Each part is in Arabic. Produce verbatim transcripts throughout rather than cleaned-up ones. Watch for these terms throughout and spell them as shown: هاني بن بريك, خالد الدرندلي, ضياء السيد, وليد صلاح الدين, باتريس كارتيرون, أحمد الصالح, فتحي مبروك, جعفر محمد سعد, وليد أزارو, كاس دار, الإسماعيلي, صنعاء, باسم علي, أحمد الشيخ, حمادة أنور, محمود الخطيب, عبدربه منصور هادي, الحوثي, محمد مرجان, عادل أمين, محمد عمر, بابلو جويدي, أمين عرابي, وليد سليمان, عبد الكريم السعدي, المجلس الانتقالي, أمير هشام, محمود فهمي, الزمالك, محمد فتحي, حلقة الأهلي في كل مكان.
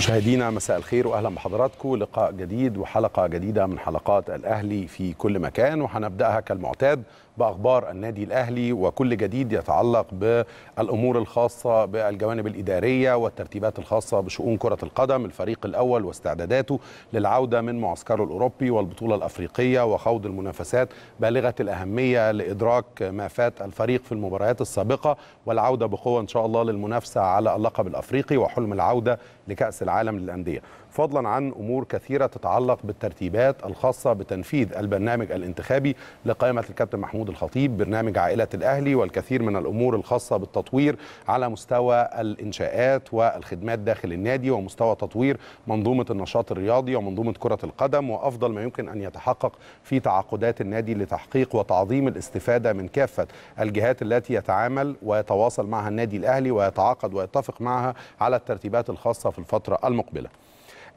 مشاهدينا مساء الخير واهلا بحضراتكم. لقاء جديد وحلقه جديده من حلقات الاهلي في كل مكان، وهنبداها كالمعتاد باخبار النادي الاهلي وكل جديد يتعلق بالامور الخاصه بالجوانب الاداريه والترتيبات الخاصه بشؤون كره القدم، الفريق الاول واستعداداته للعوده من معسكره الاوروبي والبطوله الافريقيه وخوض المنافسات بالغه الاهميه لادراك ما فات الفريق في المباريات السابقه والعوده بقوه ان شاء الله للمنافسه على اللقب الافريقي وحلم العوده لكأس العالم للأندية، فضلا عن أمور كثيرة تتعلق بالترتيبات الخاصة بتنفيذ البرنامج الانتخابي لقائمة الكابتن محمود الخطيب، برنامج عائلة الأهلي، والكثير من الأمور الخاصة بالتطوير على مستوى الإنشاءات والخدمات داخل النادي ومستوى تطوير منظومة النشاط الرياضي ومنظومة كرة القدم، وأفضل ما يمكن أن يتحقق في تعاقدات النادي لتحقيق وتعظيم الاستفادة من كافة الجهات التي يتعامل ويتواصل معها النادي الأهلي ويتعاقد ويتفق معها على الترتيبات الخاصة في الفترة المقبلة.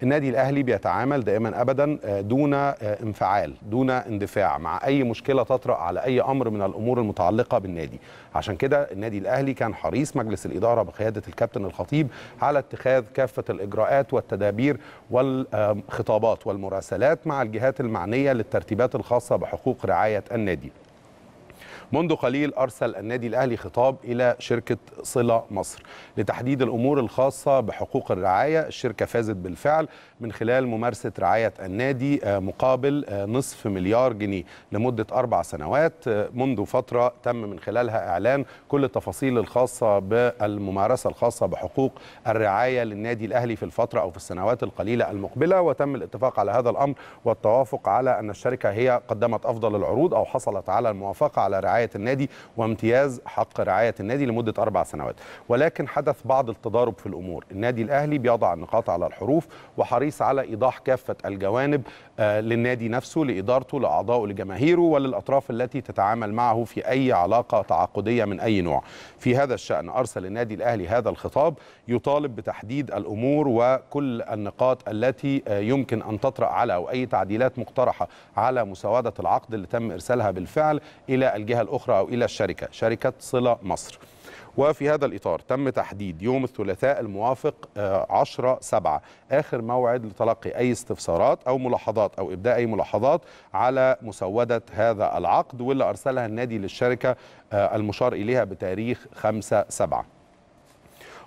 النادي الأهلي بيتعامل دائما أبدا دون انفعال، دون اندفاع مع أي مشكلة تطرأ على أي أمر من الأمور المتعلقة بالنادي. عشان كده النادي الأهلي كان حريص مجلس الإدارة بقيادة الكابتن الخطيب على اتخاذ كافة الإجراءات والتدابير والخطابات والمراسلات مع الجهات المعنية للترتيبات الخاصة بحقوق رعاية النادي. منذ قليل أرسل النادي الأهلي خطاب إلى شركة صلة مصر لتحديد الأمور الخاصة بحقوق الرعاية. الشركة فازت بالفعل من خلال ممارسة رعاية النادي مقابل نصف مليار جنيه لمدة أربع سنوات، منذ فترة تم من خلالها إعلان كل التفاصيل الخاصة بالممارسة الخاصة بحقوق الرعاية للنادي الأهلي في الفترة أو في السنوات القليلة المقبلة، وتم الاتفاق على هذا الأمر والتوافق على أن الشركة هي قدمت أفضل العروض أو حصلت على الموافقة على رعاية النادي وامتياز حق رعاية النادي لمدة أربع سنوات، ولكن حدث بعض التضارب في الأمور. النادي الأهلي بيضع النقاط على الحروف وحريص على إيضاح كافة الجوانب للنادي نفسه، لإدارته، لأعضائه، لجماهيره، وللأطراف التي تتعامل معه في أي علاقة تعاقدية من أي نوع. في هذا الشأن أرسل النادي الأهلي هذا الخطاب يطالب بتحديد الأمور وكل النقاط التي يمكن أن تطرأ على أو أي تعديلات مقترحة على مسودة العقد اللي تم إرسالها بالفعل إلى الجهة الأخرى أو إلى الشركة شركة صلة مصر. وفي هذا الإطار تم تحديد يوم الثلاثاء الموافق عشرة سبعة آخر موعد لتلقي أي استفسارات أو ملاحظات أو إبداء أي ملاحظات على مسودة هذا العقد، واللي أرسلها النادي للشركة المشار إليها بتاريخ خمسة سبعة.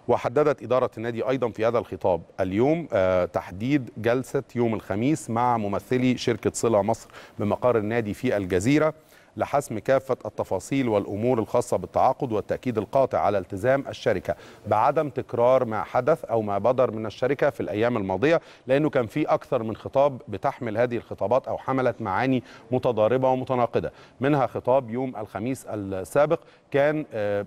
وحددت إدارة النادي أيضا في هذا الخطاب اليوم تحديد جلسة يوم الخميس مع ممثلي شركة صلة مصر بمقر النادي في الجزيرة لحسم كافة التفاصيل والأمور الخاصة بالتعاقد، والتأكيد القاطع على التزام الشركة بعدم تكرار ما حدث أو ما بدر من الشركة في الأيام الماضية، لأنه كان في أكثر من خطاب بتحمل هذه الخطابات أو حملت معاني متضاربة ومتناقضة. منها خطاب يوم الخميس السابق كان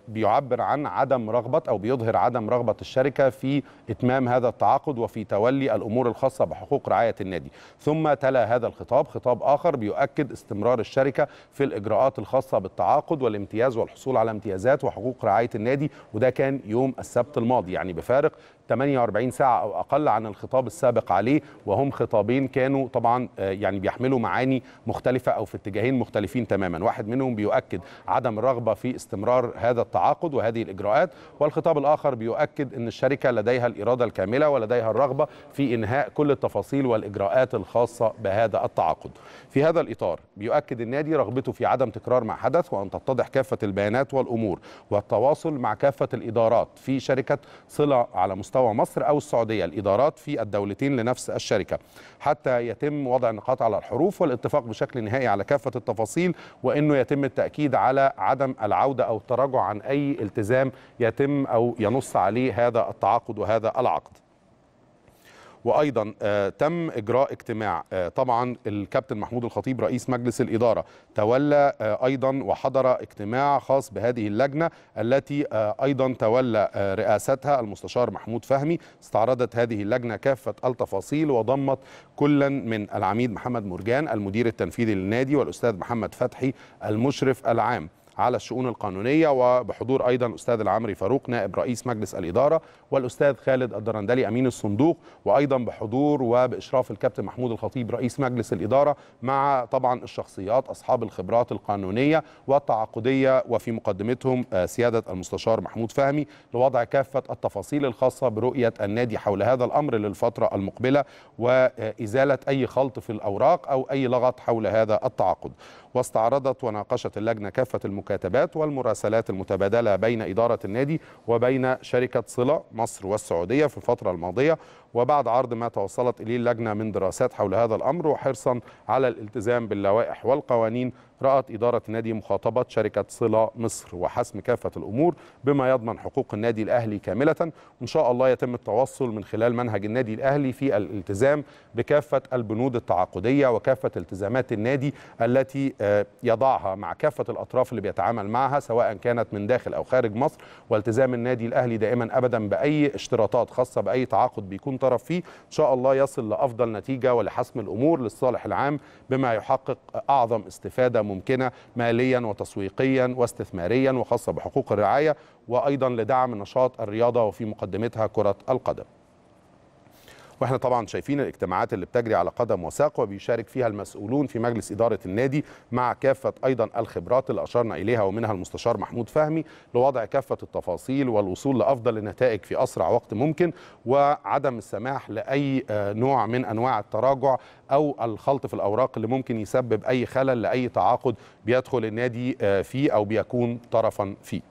بيعبر عن عدم رغبة أو بيظهر عدم رغبة الشركة في إتمام هذا التعاقد وفي تولي الأمور الخاصة بحقوق رعاية النادي، ثم تلا هذا الخطاب خطاب آخر بيؤكد استمرار الشركة في الإجراءات الخاصة بالتعاقد والامتياز والحصول على امتيازات وحقوق رعاية النادي، وده كان يوم السبت الماضي، يعني بفارق ثمانية وأربعين ساعة أو أقل عن الخطاب السابق عليه، وهم خطابين كانوا طبعا يعني بيحملوا معاني مختلفة أو في اتجاهين مختلفين تماما، واحد منهم بيؤكد عدم الرغبة في استمرار هذا التعاقد وهذه الإجراءات، والخطاب الآخر بيؤكد أن الشركة لديها الإرادة الكاملة ولديها الرغبة في إنهاء كل التفاصيل والإجراءات الخاصة بهذا التعاقد. في هذا الإطار بيؤكد النادي رغبته في عدم تكرار ما حدث وأن تتضح كافة البيانات والأمور والتواصل مع كافة الإدارات في شركة صلة على مستوى مصر أو السعودية، الإدارات في الدولتين لنفس الشركة، حتى يتم وضع النقاط على الحروف والاتفاق بشكل نهائي على كافة التفاصيل، وأنه يتم التأكيد على عدم العودة أو التراجع عن أي التزام يتم أو ينص عليه هذا التعاقد وهذا العقد. وأيضا تم إجراء اجتماع، طبعا الكابتن محمود الخطيب رئيس مجلس الإدارة تولى أيضا وحضر اجتماع خاص بهذه اللجنة التي أيضا تولى رئاستها المستشار محمود فهمي. استعرضت هذه اللجنة كافة التفاصيل وضمت كلا من العميد محمد مرجان المدير التنفيذي للنادي والأستاذ محمد فتحي المشرف العام على الشؤون القانونية، وبحضور أيضا أستاذ العمري فاروق نائب رئيس مجلس الإدارة، والأستاذ خالد الدرندلي أمين الصندوق، وأيضا بحضور وبإشراف الكابتن محمود الخطيب رئيس مجلس الإدارة، مع طبعا الشخصيات أصحاب الخبرات القانونية والتعاقدية، وفي مقدمتهم سيادة المستشار محمود فهمي، لوضع كافة التفاصيل الخاصة برؤية النادي حول هذا الأمر للفترة المقبلة، وإزالة أي خلط في الأوراق أو أي لغط حول هذا التعاقد. واستعرضت وناقشت اللجنة كافة المكاتبات والمراسلات المتبادلة بين إدارة النادي وبين شركة صلة مصر والسعودية في الفترة الماضية، وبعد عرض ما توصلت إليه اللجنة من دراسات حول هذا الأمر، وحرصا على الالتزام باللوائح والقوانين، رأت إدارة النادي مخاطبة شركة صلة مصر وحسم كافة الأمور بما يضمن حقوق النادي الأهلي كاملة. وإن شاء الله يتم التوصل من خلال منهج النادي الأهلي في الالتزام بكافة البنود التعاقدية وكافة التزامات النادي التي يضعها مع كافة الأطراف اللي بيتعامل معها، سواء كانت من داخل أو خارج مصر. والتزام النادي الأهلي دائما أبدا بأي اشتراطات خاصة بأي تعاقد بيكون طرف فيه، إن شاء الله يصل لأفضل نتيجة ولحسم الأمور للصالح العام، بما يحقق أعظم استفادة ممكنة ماليا وتسويقيا واستثماريا، وخاصة بحقوق الرعاية، وأيضا لدعم نشاط الرياضة وفي مقدمتها كرة القدم. واحنا طبعا شايفين الاجتماعات اللي بتجري على قدم وساق، وبيشارك فيها المسؤولون في مجلس إدارة النادي مع كافة أيضا الخبرات اللي أشرنا إليها، ومنها المستشار محمود فهمي، لوضع كافة التفاصيل والوصول لأفضل النتائج في أسرع وقت ممكن، وعدم السماح لأي نوع من أنواع التراجع أو الخلط في الأوراق اللي ممكن يسبب أي خلل لأي تعاقد بيدخل النادي فيه أو بيكون طرفا فيه.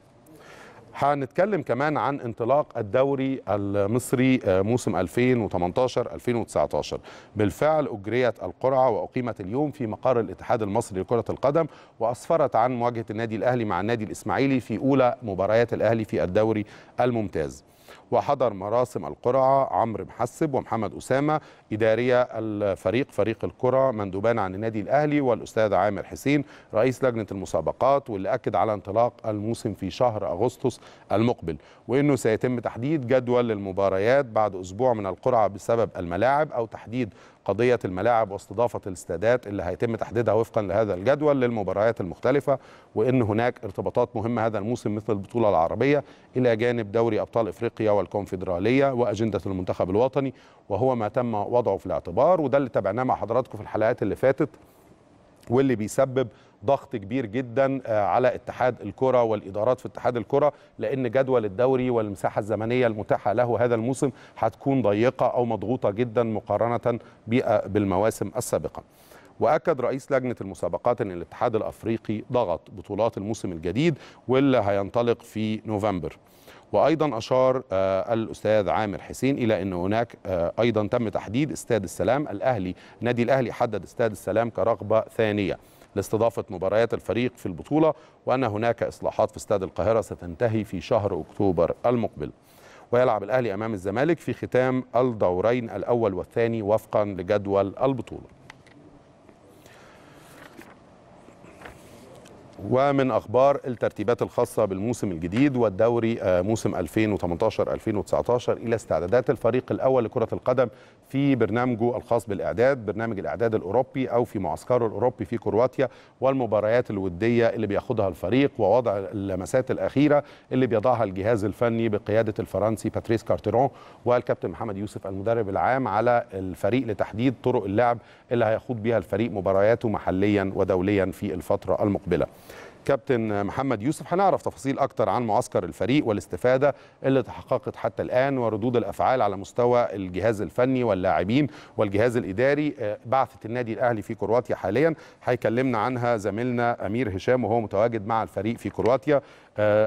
هنتكلم كمان عن انطلاق الدوري المصري موسم ألفين وثمانية عشر ألفين وتسعة عشر. بالفعل أجريت القرعة وأقيمت اليوم في مقر الاتحاد المصري لكرة القدم، وأسفرت عن مواجهة النادي الأهلي مع النادي الإسماعيلي في أولى مباريات الأهلي في الدوري الممتاز. وحضر مراسم القرعة عمرو محسب ومحمد أسامة إدارية الفريق فريق القرعة مندوبان عن النادي الأهلي، والأستاذ عامر حسين رئيس لجنة المسابقات، واللي أكد على انطلاق الموسم في شهر أغسطس المقبل، وأنه سيتم تحديد جدول المباريات بعد أسبوع من القرعة بسبب الملاعب، أو تحديد قضية الملاعب واستضافة الاستادات اللي هيتم تحديدها وفقا لهذا الجدول للمباريات المختلفة، وإن هناك ارتباطات مهمة هذا الموسم مثل البطولة العربية إلى جانب دوري أبطال إفريقيا والكونفدرالية وأجندة المنتخب الوطني، وهو ما تم وضعه في الاعتبار. وده اللي تابعناه مع حضراتكم في الحلقات اللي فاتت، واللي بيسبب ضغط كبير جدا على اتحاد الكرة والإدارات في اتحاد الكرة، لأن جدول الدوري والمساحة الزمنية المتاحة له هذا الموسم هتكون ضيقة أو مضغوطة جدا مقارنة بالمواسم السابقة. وأكد رئيس لجنة المسابقات أن الاتحاد الأفريقي ضغط بطولات الموسم الجديد واللي هينطلق في نوفمبر. وأيضا أشار الأستاذ عامر حسين إلى أن هناك أيضا تم تحديد استاد السلام الأهلي، نادي الأهلي حدد استاد السلام كرغبة ثانية لاستضافة مباريات الفريق في البطولة، وأن هناك إصلاحات في استاد القاهرة ستنتهي في شهر أكتوبر المقبل. ويلعب الأهلي أمام الزمالك في ختام الدورين الأول والثاني وفقا لجدول البطولة. ومن أخبار الترتيبات الخاصة بالموسم الجديد والدوري موسم ألفين وثمانية عشر ألفين وتسعة عشر إلى استعدادات الفريق الأول لكرة القدم في برنامجه الخاص بالإعداد، برنامج الإعداد الأوروبي أو في معسكره الأوروبي في كرواتيا، والمباريات الودية اللي بياخدها الفريق، ووضع اللمسات الأخيرة اللي بيضعها الجهاز الفني بقيادة الفرنسي باتريس كارتيرون والكابتن محمد يوسف المدرب العام على الفريق، لتحديد طرق اللعب اللي هيخوض بها الفريق مبارياته محليا ودوليا في الفترة المقبلة. كابتن محمد يوسف هنعرف تفاصيل أكتر عن معسكر الفريق والاستفادة اللي تحققت حتى الآن، وردود الأفعال على مستوى الجهاز الفني واللاعبين والجهاز الإداري. بعثة النادي الأهلي في كرواتيا حاليا هيكلمنا عنها زميلنا أمير هشام وهو متواجد مع الفريق في كرواتيا.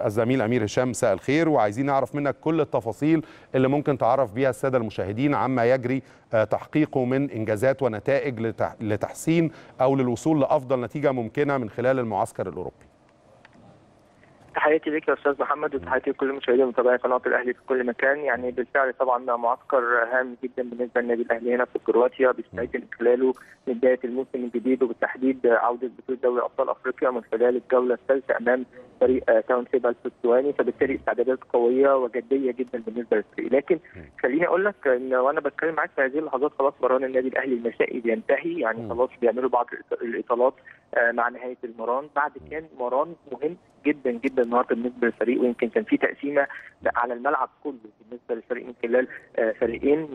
الزميل أمير هشام مساء الخير، وعايزين نعرف منك كل التفاصيل اللي ممكن تعرف بيها السادة المشاهدين عما يجري تحقيقه من إنجازات ونتائج لتحسين أو للوصول لأفضل نتيجة ممكنة من خلال المعسكر الأوروبي. تحياتي ليك يا استاذ محمد، وتحياتي لكل المشاهدين ومتابعي قناه الاهلي في كل مكان. يعني بالفعل طبعا معسكر هام جدا بالنسبه للنادي الاهلي هنا في كرواتيا، بيستعد خلاله لبدايه الموسم الجديد، وبالتحديد عوده بطوله دوري ابطال افريقيا من خلال الجوله الثالثه امام فريق تاون شيب السواني. فبالتالي استعدادات قويه وجديه جدا بالنسبه للفريق. لكن خليني اقول لك ان وانا بتكلم معاك في هذه اللحظات خلاص برهان النادي الاهلي المسائي بينتهي، يعني خلاص بيعملوا بعض الاطالات مع نهايه المران. بعد كان مران مهم جدا جدا النهارده بالنسبه للفريق، ويمكن كان في تقسيمه على الملعب كله بالنسبه للفريق من خلال فريقين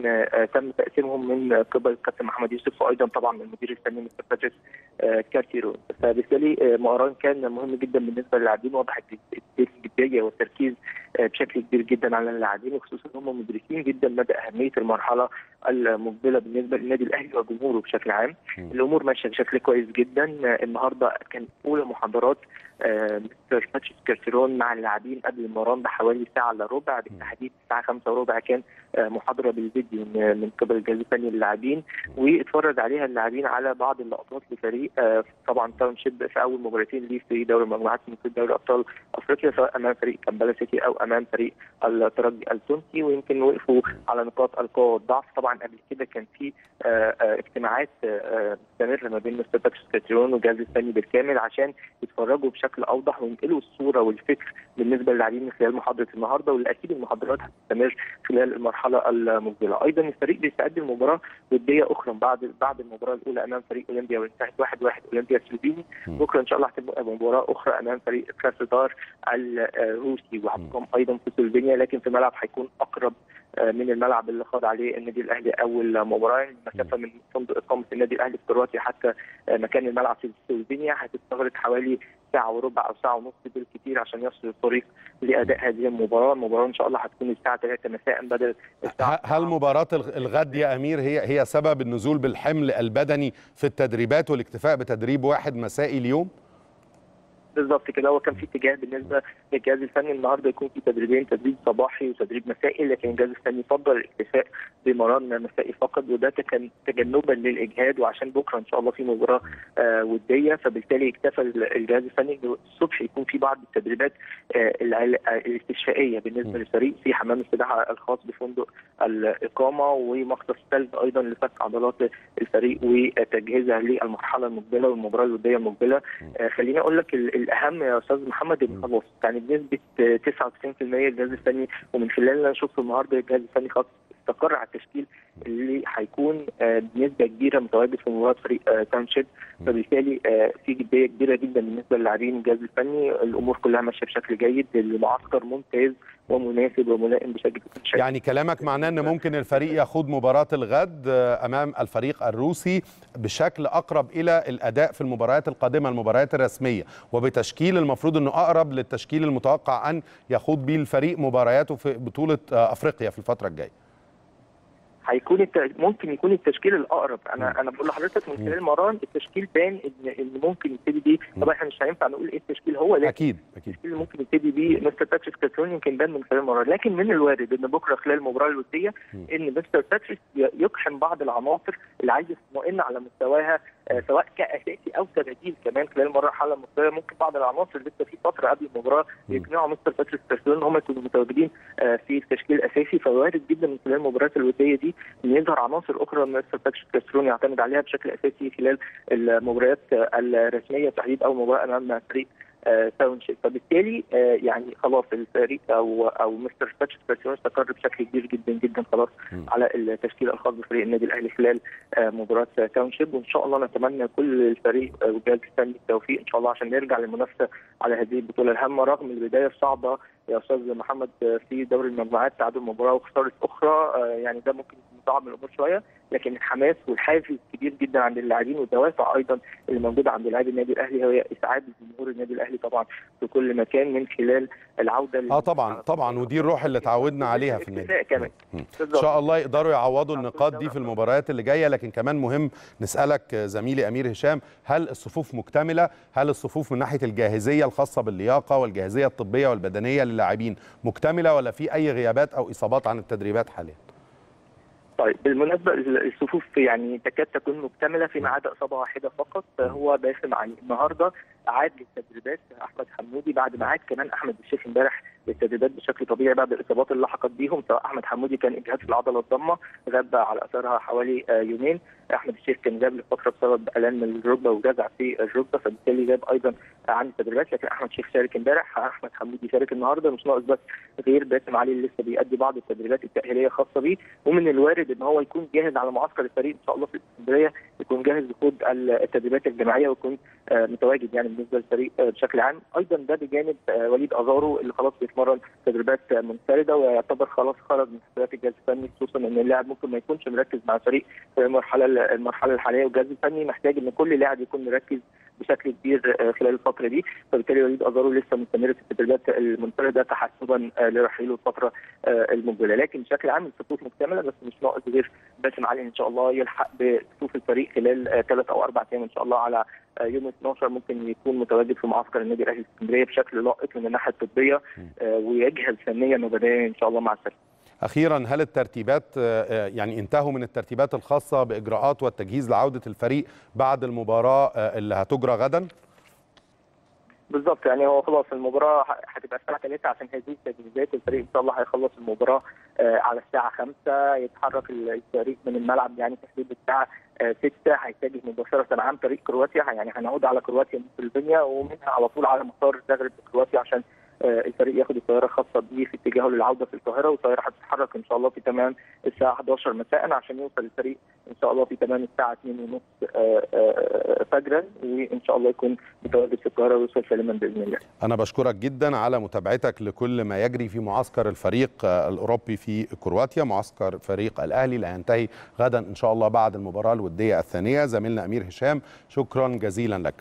تم تقسيمهم من قبل كابتن محمد يوسف، وايضا طبعا من المدير الفني مستر باتريس كارتيرون. فبالتالي مران كان مهم جدا بالنسبه للاعبين، وضحت الجديه والتركيز بشكل كبير جدا على اللاعبين، وخصوصا هم مدركين جدا مدى اهميه المرحله المقبله بالنسبه للنادي الاهلي وجمهوره بشكل عام. الامور ماشيه بشكل كويس جدا. النهارده كان اولى محاضرات مستر باتريس كارتيرون مع اللاعبين قبل المران بحوالي ساعه الا ربع، بالتحديد الساعه خمسة وربع كان محاضره بالفيديو من قبل الجهاز الفني للاعبين، واتفرج عليها اللاعبين على بعض اللقطات لفريق طبعا تاون شيب في اول مباراتين ليه في دوري المجموعات من دوري ابطال افريقيا، سواء امام فريق كامبالا سيتي او امام فريق الترجي التونسي، ويمكن وقفوا على نقاط القوه والضعف. طبعا قبل كده كان في اجتماعات مستمره ما بين مستر باتريس كارتيرون والجهاز الفني بالكامل عشان يتفرجوا بشكل اوضح وينقلوا الصوره والفكر بالنسبه للاعبين من خلال محاضره النهارده، والاكيد المحاضرات هتستمر خلال المرحله المقبله. ايضا الفريق بيستعد لمباراه وديه اخرى بعد بعد المباراه الاولى امام فريق اولمبيا وانتهت واحد واحد اولمبيا السلوفيني. بكره ان شاء الله هتبقى مباراه اخرى امام فريق كاس دار الروسي، وهتقام ايضا في سلوفينيا، لكن في ملعب هيكون اقرب من الملعب اللي خاض عليه النادي الاهلي اول مباراه. المسافه من فندق اقامه النادي الاهلي في كرواتيا حتى مكان الملعب في سلوفينيا هتستغرق حوالي ساعه وربع او ساعه ونص بالكثير عشان يصل الفريق لاداء هذه المباراه. المباراه ان شاء الله هتكون الساعه ثلاثة مساء بدل الساعه. هل مباراه الغد يا امير هي هي سبب النزول بالحمل البدني في التدريبات والاكتفاء بتدريب واحد مسائي اليوم؟ بالظبط كده. هو كان في اتجاه بالنسبه للجهاز الفني النهارده يكون في تدريبين، تدريب صباحي وتدريب مسائي، لكن الجهاز الفني فضل الاكتفاء بمران مسائي فقط، وده كان تجنبا للاجهاد، وعشان بكره ان شاء الله في مباراه آه وديه، فبالتالي اكتفى الجهاز الفني الصبح يكون في بعض التدريبات آه الاستشفائيه بالنسبه للفريق في حمام السباحه الخاص بفندق الاقامه، ومقصف ثلج ايضا لفك عضلات الفريق وتجهيزها للمرحله المقبله والمباراه الوديه المقبله. آه خليني اقول لك الاهم يا استاذ محمد ان خلاص يعني بنسبه تسعة وتسعين بالمئة الجهاز الفني، ومن خلال اللي انا شفته النهارده الجهاز الفني خلاص استقر على التشكيل اللي هيكون بنسبه كبيره متواجد في مباراه فريق تاون شيب، فبالتالي في جديه كبيره جدا بالنسبه للاعبين الجهاز الفني. الامور كلها ماشيه بشكل جيد، المعسكر ممتاز ومناسب وملائم بشكل كبير. يعني كلامك معناه ان ممكن الفريق يخوض مباراه الغد امام الفريق الروسي بشكل اقرب الى الاداء في المباريات القادمه، المباريات الرسميه، وبتشكيل المفروض انه اقرب للتشكيل المتوقع ان يخوض به الفريق مبارياته في بطوله افريقيا في الفتره الجايه. هيكون الت... ممكن يكون التشكيل الاقرب. انا انا بقول لحضرتك من خلال مران التشكيل بان ان ان ممكن يبتدي بيه. طبعا احنا مش هينفع نقول ايه التشكيل هو، لكن اكيد اكيد التشكيل اللي ممكن يبتدي بيه مستر باتريس كارتيرون يمكن بان من خلال مران، لكن من الوارد ان بكره خلال المباراه الوديه ان مستر باتريس يقحم بعض العناصر اللي عايز يطمئن على مستواها سواء كاساسي او كبديل كمان خلال المرحله المقبله. ممكن بعض العناصر لسه في فتره قبل المباراه يقنعوا مستر باتريس كارتيرون ان هم يكونوا متواجدين في التشكيل الاساسي، فوارد جدا من خلال المباريات الوديه دي ان يظهر عناصر اخرى مستر باتريس كارتيرون يعتمد عليها بشكل اساسي خلال المباريات الرسميه تحديد او مباراه امام فريق تاون شيب. فبالتالي يعني خلاص الفريق او او مستر باتريس كارتيرون استقر بشكل كبير جدا جدا خلاص على التشكيل الخاص بفريق النادي الاهلي خلال مباراه تاون شيب، وان شاء الله نتمنى كل الفريق والجهاز الفني التوفيق ان شاء الله عشان نرجع للمنافسه على هذه البطوله الهامه، رغم البدايه الصعبه يا استاذ محمد في دوري المجموعات، تعادل مباراه وخساره اخرى يعني ده ممكن يصعب الامور شويه، لكن الحماس والحافز كبير جدا عند اللاعبين، والدوافع ايضا اللي موجوده عند لاعبي النادي الاهلي هي اسعاد جمهور النادي الاهلي طبعا في كل مكان من خلال العوده اه طبعا طبعا ودي الروح اللي تعودنا عليها في النادي كمان. ان شاء الله يقدروا يعوضوا النقاط دي في المباريات اللي جايه. لكن كمان مهم نسالك زميلي امير هشام، هل الصفوف مكتمله؟ هل الصفوف من ناحيه الجاهزيه الخاصه باللياقه والجاهزيه الطبيه والبدنيه اللاعبين مكتمله، ولا في اي غيابات او اصابات عن التدريبات حاليا؟ طيب بالمناسبه الصفوف يعني تكاد تكون مكتمله فيما عدا اصابه واحده فقط، هو باسم علي النهارده عاد للتدريبات احمد حمودي بعد ما عاد كمان احمد الشيخ امبارح للتدريبات بشكل طبيعي بعد الاصابات اللي لحقت بيهم، سواء احمد حمودي كان اجهاد في العضله الضامه غاب على اثرها حوالي يومين، احمد الشيخ كان غاب لفتره بسبب الام الركبه وجزع في الركبه فبالتالي غاب ايضا عن التدريبات، لكن احمد الشيخ شارك امبارح، احمد حمودي شارك النهارده، مش ناقص بس غير باسم علي اللي لسه بيأدي بعض التدريبات التاهيليه خاصه بيه، ومن الوارد ان هو يكون جاهز على معسكر الفريق ان شاء الله في اسكندريه، يكون جاهز لخوض التدريبات الجماعيه ويكون متواجد يعني بالنسبه للفريق بشكل عام. ايضا ده بجانب وليد أزارو اللي خلاص بيتمرن تدريبات منفرده ويعتبر خلاص خرج من حسابات الجهاز الفني، خصوصا ان اللاعب ممكن ما يكونش مركز مع الفريق في المرحله المرحله الحاليه، والجهاز الفني محتاج ان كل لاعب يكون مركز بشكل كبير خلال الفتره دي، فبالتالي وليد أزارو لسه مستمر في التدريبات المنفرده تحسبا لرحيله الفتره المقبله، لكن بشكل عام الخطوط مكتمله، بس مش ناقص غير باسم علي ان شاء الله يلحق بصفوف الفريق خلال ثلاث او اربع ايام ان شاء الله، على يوم اثناشر ممكن يكون متواجد في معسكر النادي الاهلي الاسكندريه بشكل لائق من الناحيه الطبيه ويجهز فنيا وبدنيا ان شاء الله مع الفريق. اخيرا، هل الترتيبات يعني انتهوا من الترتيبات الخاصه باجراءات والتجهيز لعوده الفريق بعد المباراه اللي هتجرى غدا؟ بالظبط، يعني هو خلاص المباراه هتبقى الساعه ثلاثة عشان هذه التجهيزات، الفريق ان شاء الله هيخلص المباراه على الساعه خمسة، يتحرك الفريق من الملعب يعني في حدود الساعه ستة، هيتجه مباشره عن طريق كرواتيا، يعني هنعود على كرواتيا من سلوفينيا ومنها على طول على مطار زغرب كرواتيا عشان الفريق ياخد الطياره الخاصه بيه في اتجاهه للعوده في القاهره، والطياره هتتحرك ان شاء الله في تمام الساعه احداشر مساء عشان يوصل الفريق ان شاء الله في تمام الساعه اتنين وتلاتين فجرا، وان شاء الله يكون متواجد في القاهره ويوصل سالما باذن الله. انا بشكرك جدا على متابعتك لكل ما يجري في معسكر الفريق الاوروبي في كرواتيا، معسكر فريق الاهلي اللي هينتهي غدا ان شاء الله بعد المباراه الوديه الثانيه. زميلنا امير هشام، شكرا جزيلا لك.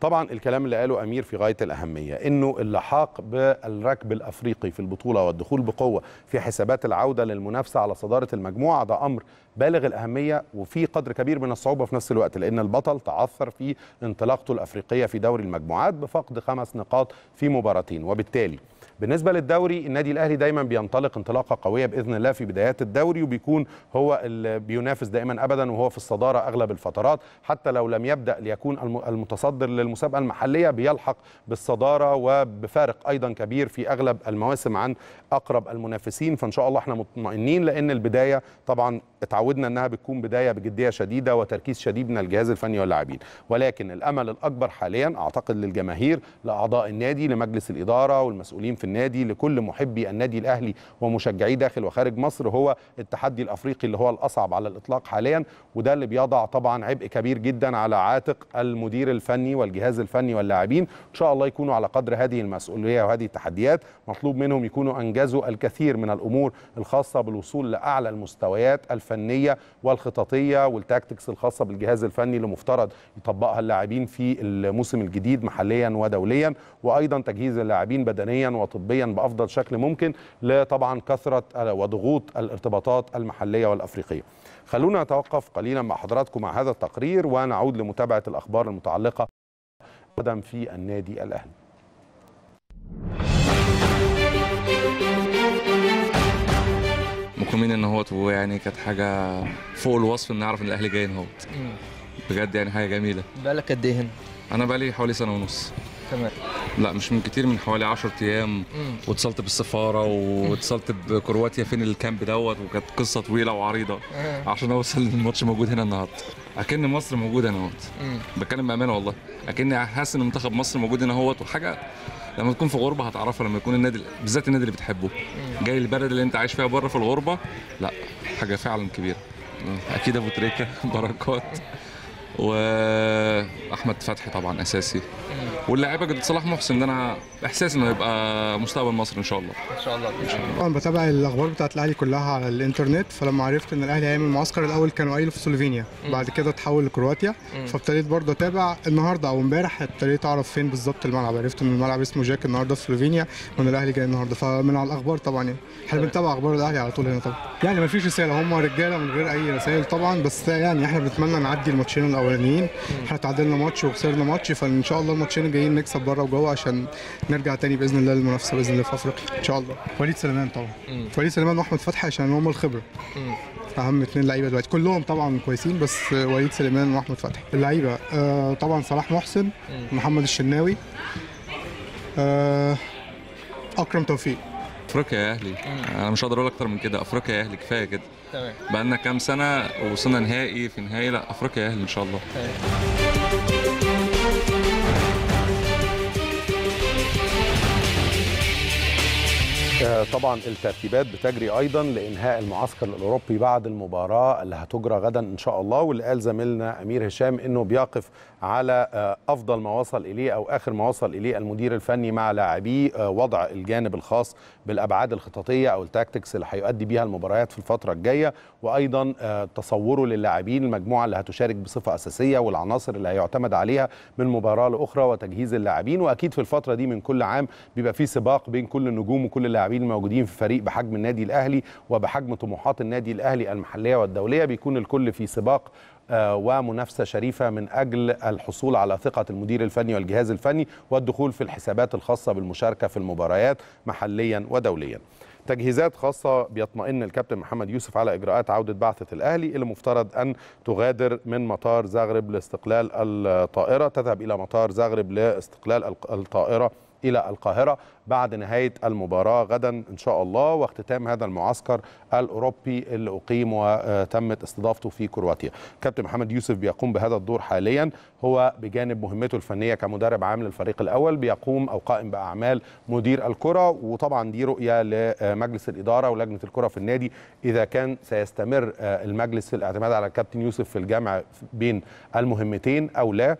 طبعا الكلام اللي قاله امير في غايه الاهميه، انه اللحاق بالركب الافريقي في البطوله والدخول بقوه في حسابات العوده للمنافسه على صداره المجموعه ده امر بالغ الاهميه وفي قدر كبير من الصعوبه في نفس الوقت، لان البطل تعثر في انطلاقته الافريقيه في دوري المجموعات بفقد خمس نقاط في مباراتين، وبالتالي بالنسبه للدوري النادي الاهلي دايما بينطلق انطلاقه قويه باذن الله في بدايات الدوري، وبيكون هو اللي بينافس دائما ابدا وهو في الصداره اغلب الفترات، حتى لو لم يبدا ليكون المتصدر للمسابقه المحليه بيلحق بالصداره وبفارق ايضا كبير في اغلب المواسم عن اقرب المنافسين، فان شاء الله احنا مطمئنين لان البدايه طبعا اتعودنا انها بتكون بدايه بجديه شديده وتركيز شديد من الجهاز الفني واللاعبين، ولكن الامل الاكبر حاليا اعتقد للجماهير، لاعضاء النادي، لمجلس الاداره والمسؤولين في النادي، لكل محبي النادي الاهلي ومشجعيه داخل وخارج مصر، هو التحدي الافريقي اللي هو الاصعب على الاطلاق حاليا، وده اللي بيضع طبعا عبء كبير جدا على عاتق المدير الفني والجهاز الفني واللاعبين، ان شاء الله يكونوا على قدر هذه المسؤوليه وهذه التحديات، مطلوب منهم يكونوا انجزوا الكثير من الامور الخاصه بالوصول لاعلى المستويات الفنيه والخططيه والتاكتكس الخاصه بالجهاز الفني اللي مفترض يطبقها اللاعبين في الموسم الجديد محليا ودوليا، وايضا تجهيز اللاعبين بدنيا طبيا بأفضل شكل ممكن لطبعا كثرة وضغوط الارتباطات المحلية والأفريقية. خلونا نتوقف قليلا مع حضراتكم مع هذا التقرير ونعود لمتابعة الأخبار المتعلقة غدا في النادي الأهلي. مكملين النهوض، ويعني كانت حاجة فوق الوصف ان نعرف ان الأهلي جاي نهوض بجد، يعني حاجة جميلة. بقالك قد ايه هنا؟ أنا بقالي حوالي سنة ونص. تمام. لا مش من كتير، من حوالي عشرة ايام، واتصلت بالسفاره واتصلت بكرواتيا فين الكامب دوت، وكانت قصه طويله وعريضه عشان اوصل الماتش موجود هنا النهارده. اكن مصر موجوده اهوت، بتكلم بامانه والله، اكن حاسس ان منتخب مصر موجود هنا اهوت، وحاجه لما تكون في غربه هتعرفها، لما يكون النادي بالذات النادي اللي بتحبه جاي البلد اللي انت عايش فيها بره في الغربه، لا حاجه فعلا كبيره. اكيد ابو تريكه بركات واحمد فتحي طبعا اساسي، واللاعب الجديد صلاح محسن ده انا احساس انه هيبقى مستقبل مصر ان شاء الله. ان شاء الله ان شاء الله. طبعا بتابع الاخبار بتاعت الاهلي كلها على الانترنت، فلما عرفت ان الاهلي هيعمل معسكر الاول كانوا قايلوا في سلوفينيا، بعد كده اتحول لكرواتيا، فابتديت برضه اتابع النهارده او امبارح، ابتديت اعرف فين بالظبط الملعب، عرفت ان الملعب اسمه جاك النهارده في سلوفينيا وان الاهلي جاي النهارده، فمن على الاخبار طبعا يعني احنا بنتابع اخبار الاهلي على طول هنا طبعا، يعني ما فيش رساله، هم رجاله من غير اي رسائل طبعا، بس يعني احنا بنتمنى نعدي الماتشين الاولانيين، احنا تعادلنا ماتش وخسرنا ماتش، فان شاء الله الماتشين كمان جايين نكسب بره وجوه عشان نرجع تاني باذن الله للمنافسه باذن الله في افريقيا ان شاء الله. وليد سليمان طبعا، وليد سليمان واحمد فتحي عشان هم الخبره. مم. اهم اثنين لعيبه دلوقتي، كلهم طبعا كويسين بس وليد سليمان واحمد فتحي. اللعيبه آه طبعا صلاح محسن، مم. محمد الشناوي، آه اكرم توفيق. افريقيا يا اهلي، انا مش هقدر اقول اكتر من كده، افريقيا يا اهلي كفايه كده. تمام، بقى لنا كام سنه ووصلنا نهائي في نهائي، لا افريقيا يا اهلي ان شاء الله. تمام. طبعا الترتيبات بتجري ايضا لانهاء المعسكر الاوروبي بعد المباراه اللي هتجرى غدا ان شاء الله، واللي قال زميلنا امير هشام انه بيقف على افضل ما وصل اليه او اخر ما وصل اليه المدير الفني مع لاعبيه، وضع الجانب الخاص بالابعاد الخططيه او التاكتكس اللي هيؤدي بيها المباريات في الفتره الجايه، وايضا تصوره للاعبين، المجموعه اللي هتشارك بصفه اساسيه والعناصر اللي هيعتمد عليها من مباراه لاخرى وتجهيز اللاعبين. واكيد في الفتره دي من كل عام بيبقى في سباق بين كل النجوم وكل اللاعبين الموجودين في فريق بحجم النادي الاهلي وبحجم طموحات النادي الاهلي المحليه والدوليه، بيكون الكل في سباق ومنافسه شريفه من اجل الحصول على ثقه المدير الفني والجهاز الفني والدخول في الحسابات الخاصه بالمشاركه في المباريات محليا ودوليا. تجهيزات خاصة بيطمئن الكابتن محمد يوسف على إجراءات عودة بعثة الأهلي اللي مفترض أن تغادر من مطار زغرب لاستقلال الطائرة، تذهب إلى مطار زغرب لاستقلال الطائرة إلى القاهرة بعد نهاية المباراة غدا إن شاء الله، واختتام هذا المعسكر الأوروبي اللي أقيم وتمت استضافته في كرواتيا. كابتن محمد يوسف بيقوم بهذا الدور حاليا، هو بجانب مهمته الفنية كمدرب عام للفريق الأول بيقوم أو قائم بأعمال مدير الكرة، وطبعا دي رؤية لمجلس الإدارة ولجنة الكرة في النادي إذا كان سيستمر المجلس الاعتماد على الكابتن يوسف في الجمع بين المهمتين أو لا.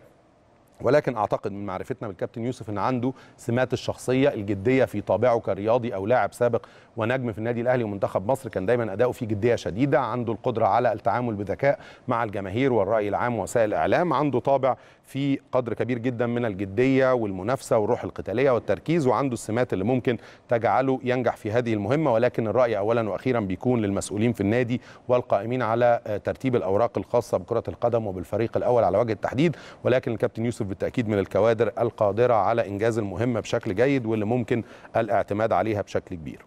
ولكن أعتقد من معرفتنا بالكابتن يوسف أن عنده سمات الشخصية الجدية في طابعه كرياضي أو لاعب سابق ونجم في النادي الأهلي ومنتخب مصر، كان دايما أداؤه فيه جدية شديدة، عنده القدرة على التعامل بذكاء مع الجماهير والرأي العام ووسائل الإعلام، عنده طابع فيه قدر كبير جدا من الجدية والمنافسة والروح القتالية والتركيز، وعنده السمات اللي ممكن تجعله ينجح في هذه المهمة. ولكن الرأي أولا وأخيرا بيكون للمسؤولين في النادي والقائمين على ترتيب الأوراق الخاصة بكرة القدم وبالفريق الأول على وجه التحديد، ولكن الكابتن يوسف بالتأكيد من الكوادر القادرة على إنجاز المهمة بشكل جيد واللي ممكن الاعتماد عليها بشكل كبير.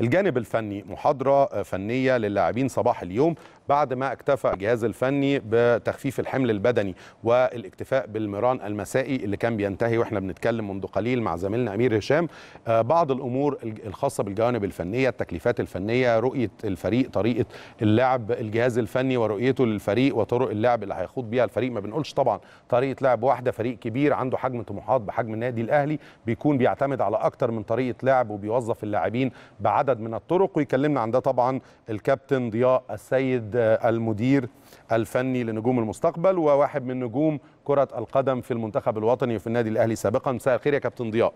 الجانب الفني، محاضرة فنية للاعبين صباح اليوم بعد ما اكتفى الجهاز الفني بتخفيف الحمل البدني والاكتفاء بالمران المسائي اللي كان بينتهي واحنا بنتكلم منذ قليل مع زميلنا امير هشام. بعض الامور الخاصه بالجوانب الفنيه، التكليفات الفنيه، رؤيه الفريق، طريقه اللعب، الجهاز الفني ورؤيته للفريق وطرق اللعب اللي هيخوض بيها الفريق. ما بنقولش طبعا طريقه لعب واحده، فريق كبير عنده حجم طموحات بحجم النادي الاهلي بيكون بيعتمد على اكتر من طريقه لعب وبيوظف اللاعبين بعدد من الطرق، ويكلمنا عن ده طبعا الكابتن ضياء السيد المدير الفني لنجوم المستقبل وواحد من نجوم كرة القدم في المنتخب الوطني وفي النادي الأهلي سابقا. مساء الخير يا كابتن ضياء.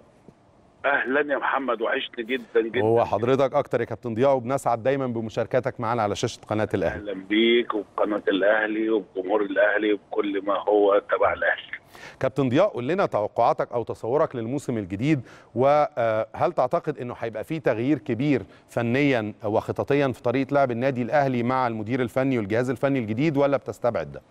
اهلا يا محمد، وحشتني جدا جدا. هو حضرتك اكتر يا كابتن ضياء، وبنسعد دايما بمشاركتك معنا على شاشة قناة الأهلي. اهلا بيك وبقناة الأهلي وبجمهور الأهلي وبكل ما هو تبع الأهلي. كابتن ضياء، قول لنا توقعاتك او تصورك للموسم الجديد، وهل تعتقد انه هيبقى فيه تغيير كبير فنيا وخططيا في طريقه لعب النادي الاهلي مع المدير الفني والجهاز الفني الجديد، ولا بتستبعد ده؟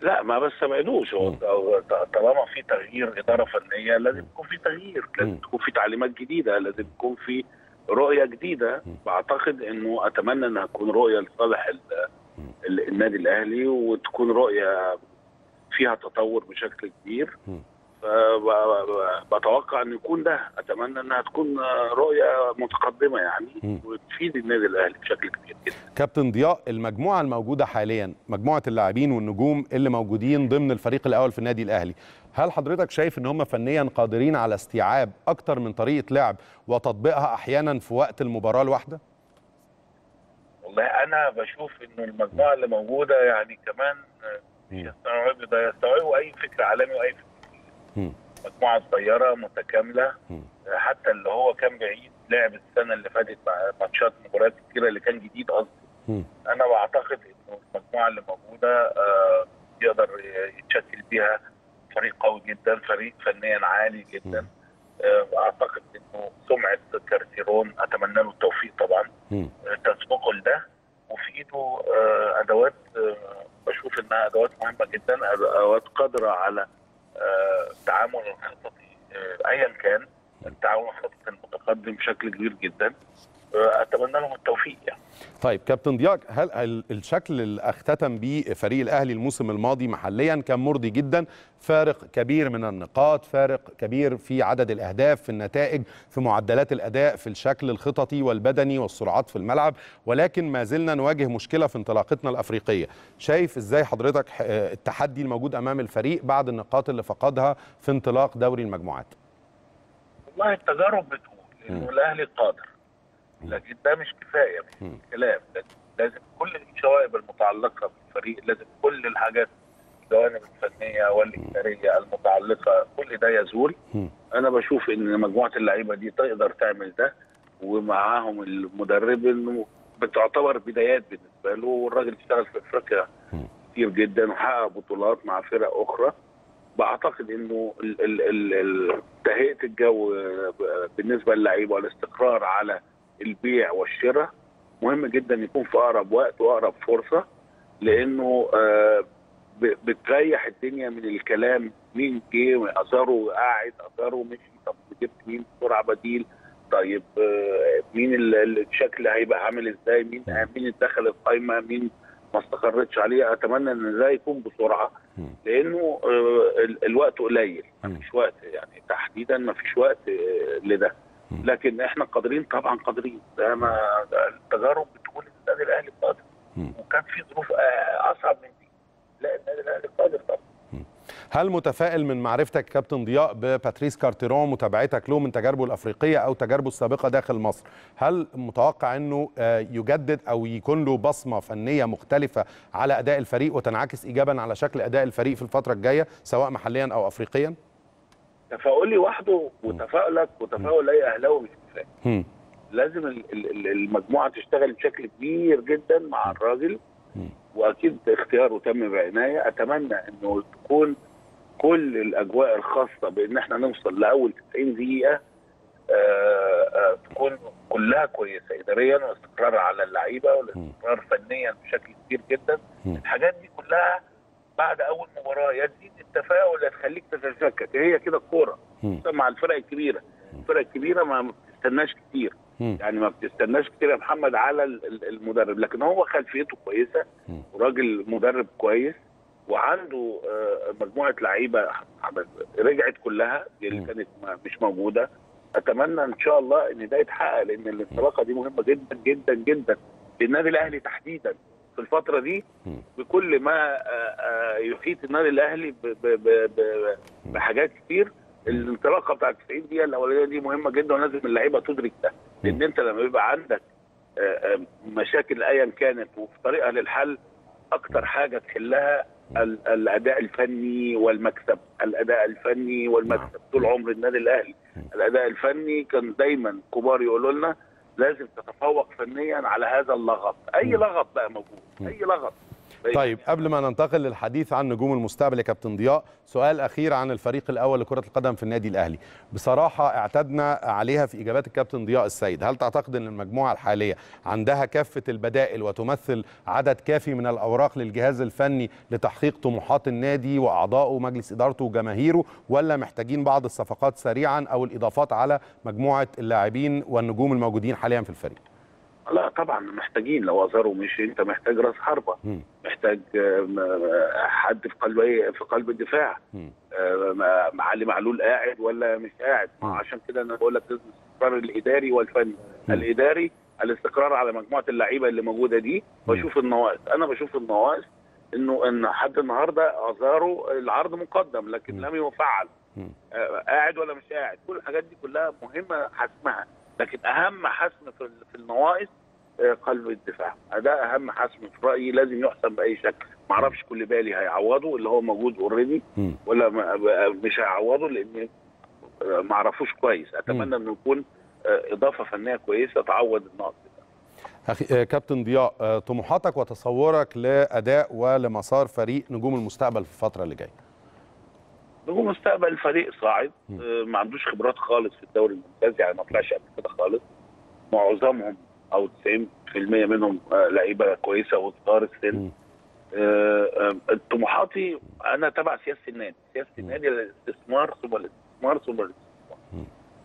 لا ما بستبعدوش، طالما في تغيير اداره فنيه لازم يكون في تغيير، لازم تكون في تعليمات جديده، لازم يكون في رؤيه جديده، واعتقد انه اتمنى انها تكون رؤيه لصالح النادي الاهلي وتكون رؤيه فيها تطور بشكل كبير. بتوقع ان يكون ده، اتمنى انها تكون رؤيه متقدمه يعني وتفيد النادي الاهلي بشكل كبير جدا. كابتن ضياء، المجموعه الموجوده حاليا، مجموعه اللاعبين والنجوم اللي موجودين ضمن الفريق الاول في النادي الاهلي، هل حضرتك شايف ان هم فنيا قادرين على استيعاب اكتر من طريقه لعب وتطبيقها احيانا في وقت المباراه الواحده؟ والله انا بشوف انه المجموعه اللي موجوده يعني كمان يستوعب ده يستوعبوا اي فكر عالمي واي فكر. مجموعه صغيره متكامله، حتى اللي هو كان بعيد لعب السنه اللي فاتت ماتشات مباريات كتيره اللي كان جديد قصدي. انا بعتقد انه المجموعه اللي موجوده آه يقدر يتشكل بيها فريق قوي جدا، فريق فنيا عالي جدا. آه اعتقد انه سمعه كارتيرون اتمنى له التوفيق طبعا، تسبقه لده وفي ايده آه ادوات آه بشوف انها ادوات مهمه جدا، ادوات قادره على بشكل كبير جدا. اتمنى لهم التوفيق يعني. طيب كابتن ضياء، هل الشكل اللي اختتم بيه فريق الاهلي الموسم الماضي محليا كان مرضي جدا؟ فارق كبير من النقاط، فارق كبير في عدد الاهداف، في النتائج، في معدلات الاداء، في الشكل الخططي والبدني والسرعات في الملعب، ولكن ما زلنا نواجه مشكله في انطلاقتنا الافريقيه. شايف ازاي حضرتك التحدي الموجود امام الفريق بعد النقاط اللي فقدها في انطلاق دوري المجموعات؟ والله التجارب بتقول انه الاهلي قادر، لكن ده مش كفايه من الكلام. لازم كل الجوانب المتعلقه بالفريق، لازم كل الحاجات الجوانب الفنيه والاداريه المتعلقه، كل ده يزول. انا بشوف ان مجموعه اللعيبه دي تقدر تعمل ده، ومعاهم المدرب انه بتعتبر بدايات بالنسبه له، والراجل اشتغل في افريقيا كتير جدا وحقق بطولات مع فرق اخرى. بعتقد انه تهيئه الجو بالنسبه للعيبه والاستقرار على البيع والشراء مهم جدا، يكون في اقرب وقت واقرب فرصه، لانه بتريح الدنيا من الكلام مين جه وازارو قاعد، ازارو مشي، طب جبت مين بسرعه بديل، طيب مين الشكل هيبقى عامل ازاي، مين مين دخل القايمه، مين ما استقرتش عليه. اتمنى ان ده يكون بسرعه، لانه الوقت قليل، مفيش وقت يعني تحديدا مفيش وقت لده، لكن احنا قادرين طبعا قادرين. ما التجارب بتقول ان النادي الاهلي قادر، وكان في ظروف اصعب من دي، لا النادي الاهلي قادر طبعا. هل متفائل من معرفتك كابتن ضياء بباتريس كارتيرون، متابعتك له من تجاربه الافريقيه او تجاربه السابقه داخل مصر، هل متوقع انه يجدد او يكون له بصمه فنيه مختلفه على اداء الفريق وتنعكس ايجابا على شكل اداء الفريق في الفتره الجايه سواء محليا او افريقيا؟ تفاؤلي وحده وتفاؤلك وتفاؤل اي اهلاوي مش كفايه. لازم المجموعه تشتغل بشكل كبير جدا مع الراجل، واكيد اختياره تم بعنايه. اتمنى انه تكون كل الاجواء الخاصه بان احنا نوصل لاول تسعين دقيقه تكون كلها كويسه اداريا، واستقرار على اللعيبه، والاستقرار فنيا بشكل كبير جدا. الحاجات دي كلها بعد اول مباراه يزيد التفاؤل، هتخليك تتشكك. هي كده الكوره مع الفرق الكبيره، الفرق الكبيره ما بتستناش كتير، يعني ما بتستناش كتير يا محمد على المدرب، لكن هو خلفيته كويسه وراجل مدرب كويس، وعنده مجموعه لعيبه رجعت كلها اللي كانت مش موجوده. اتمنى ان شاء الله ان ده يتحقق، لان الانطلاقه دي مهمه جدا جدا جدا للنادي الاهلي تحديدا في الفترة دي، بكل ما يحيط النادي الاهلي بحاجات كتير. الانطلاقه بتاع تسعين دقيقة الاولانية دي مهمة جدا، ولازم اللعيبة تدرك ده، لأن أنت لما يبقى عندك مشاكل أيا كانت وفي طريقة للحل، أكتر حاجة تحلها الأداء الفني والمكسب، الأداء الفني والمكسب. طول عمر النادي الاهلي الأداء الفني كان دايما كبار يقولوا لنا لازم تتفوق فنيا على هذا اللغط، اي لغط بقى موجود، اي لغط. طيب قبل ما ننتقل للحديث عن نجوم المستقبل يا كابتن ضياء، سؤال اخير عن الفريق الاول لكرة القدم في النادي الاهلي، بصراحة اعتدنا عليها في اجابات الكابتن ضياء السيد، هل تعتقد ان المجموعة الحالية عندها كافة البدائل وتمثل عدد كافي من الاوراق للجهاز الفني لتحقيق طموحات النادي واعضائه ومجلس ادارته وجماهيره، ولا محتاجين بعض الصفقات سريعا او الاضافات على مجموعة اللاعبين والنجوم الموجودين حاليا في الفريق؟ لا طبعا محتاجين، لو أزارو مشي انت محتاج راس حربه، محتاج حد في قلب في قلب الدفاع، علي معلول قاعد ولا مش قاعد. عشان كده انا بقول لك لازم الاستقرار الاداري والفني، الاداري الاستقرار على مجموعه اللعيبه اللي موجوده دي. بشوف النواقص، انا بشوف النواقص انه ان حد النهارده أزارو العرض مقدم لكن لم يفعل، قاعد ولا مش قاعد، كل الحاجات دي كلها مهمه حسمها، لكن اهم حسم في النواقص قلب الدفاع، ده اهم حسم في رايي، لازم يحسم باي شكل. ما اعرفش كل بالي هيعوضه اللي هو موجود اوريدي ولا مش هيعوضه، لان ما اعرفوش كويس. اتمنى انه يكون اضافه فنيه كويسه تعوض النقص ده. اخي كابتن ضياء، طموحاتك وتصورك لاداء ولمسار فريق نجوم المستقبل في الفتره اللي جايه؟ نجوم مستقبل فريق صاعد، ما عندوش خبرات خالص في الدوري الممتاز، يعني ما طلعش قبل كده خالص، معظمهم او تسعين بالمئة منهم لعيبه كويسه وصغار السن. طموحاتي انا تبع سياسه النادي، سياسه النادي الاستثمار ثم الاستثمار ثم الاستثمار.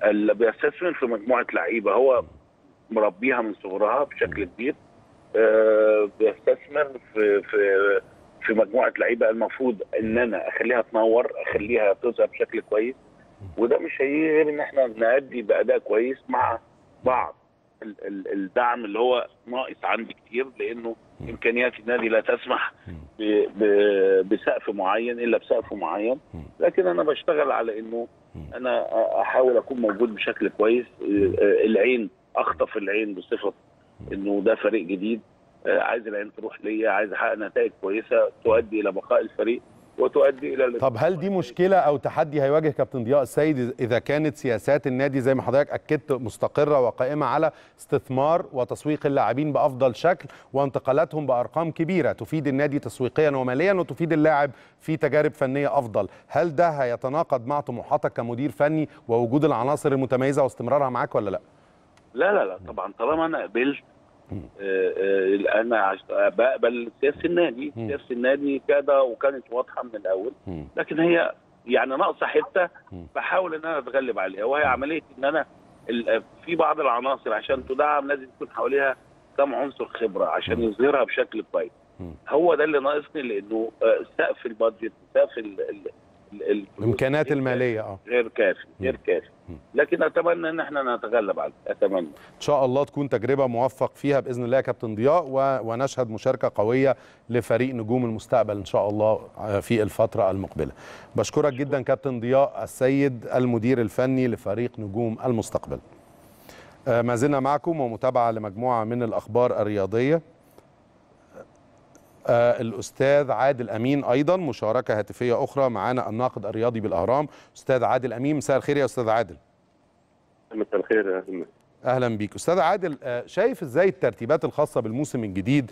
اللي بيستثمر في مجموعه لعيبه هو مربيها من صغرها بشكل كبير، بيستثمر في في في مجموعه لعيبه المفروض ان انا اخليها تنور، اخليها تظهر بشكل كويس، وده مش هيجي غير ان احنا نأدي باداء كويس مع بعض الدعم اللي هو ناقص عندي كتير، لانه امكانيات النادي لا تسمح بسقف معين الا بسقف معين، لكن انا بشتغل على انه انا احاول اكون موجود بشكل كويس. العين اخطف العين بصفه انه ده فريق جديد، عايز العين تروح ليا، عايز احقق نتائج كويسه تؤدي الى بقاء الفريق وتؤدي الى. طب هل دي مشكله او تحدي هيواجه كابتن ضياء السيد اذا كانت سياسات النادي زي ما حضرتك اكدت مستقره وقائمه على استثمار وتسويق اللاعبين بافضل شكل وانتقالاتهم بارقام كبيره تفيد النادي تسويقيا وماليا وتفيد اللاعب في تجارب فنيه افضل، هل ده هيتناقض مع طموحاتك كمدير فني ووجود العناصر المتميزه واستمرارها معاك ولا لا؟ لا لا لا طبعا، طالما انا قبلت انا بقبل سياسه النادي، سياسه النادي كده وكانت واضحه من الاول، لكن هي يعني ناقصه حته بحاول ان انا اتغلب عليها، وهي عمليه ان انا في بعض العناصر عشان تدعم لازم يكون حواليها كم عنصر خبره عشان يظهرها بشكل كويس. هو ده اللي ناقصني، لانه سقف البادجت، سقف الامكانيات الماليه اه غير كافي غير كافي، لكن اتمنى ان احنا نتغلب عليه، اتمنى ان شاء الله تكون تجربه موفق فيها باذن الله يا كابتن ضياء، و... ونشهد مشاركه قويه لفريق نجوم المستقبل ان شاء الله في الفتره المقبله. بشكرك جدا كابتن ضياء السيد المدير الفني لفريق نجوم المستقبل. ما زلنا معكم ومتابعه لمجموعه من الاخبار الرياضيه. الأستاذ عادل أمين أيضا مشاركة هاتفية أخرى معنا، الناقد الرياضي بالأهرام أستاذ عادل أمين. مساء الخير يا أستاذ عادل. مساء الخير يا أهلا. أهلا بيك أستاذ عادل، شايف إزاي الترتيبات الخاصة بالموسم الجديد،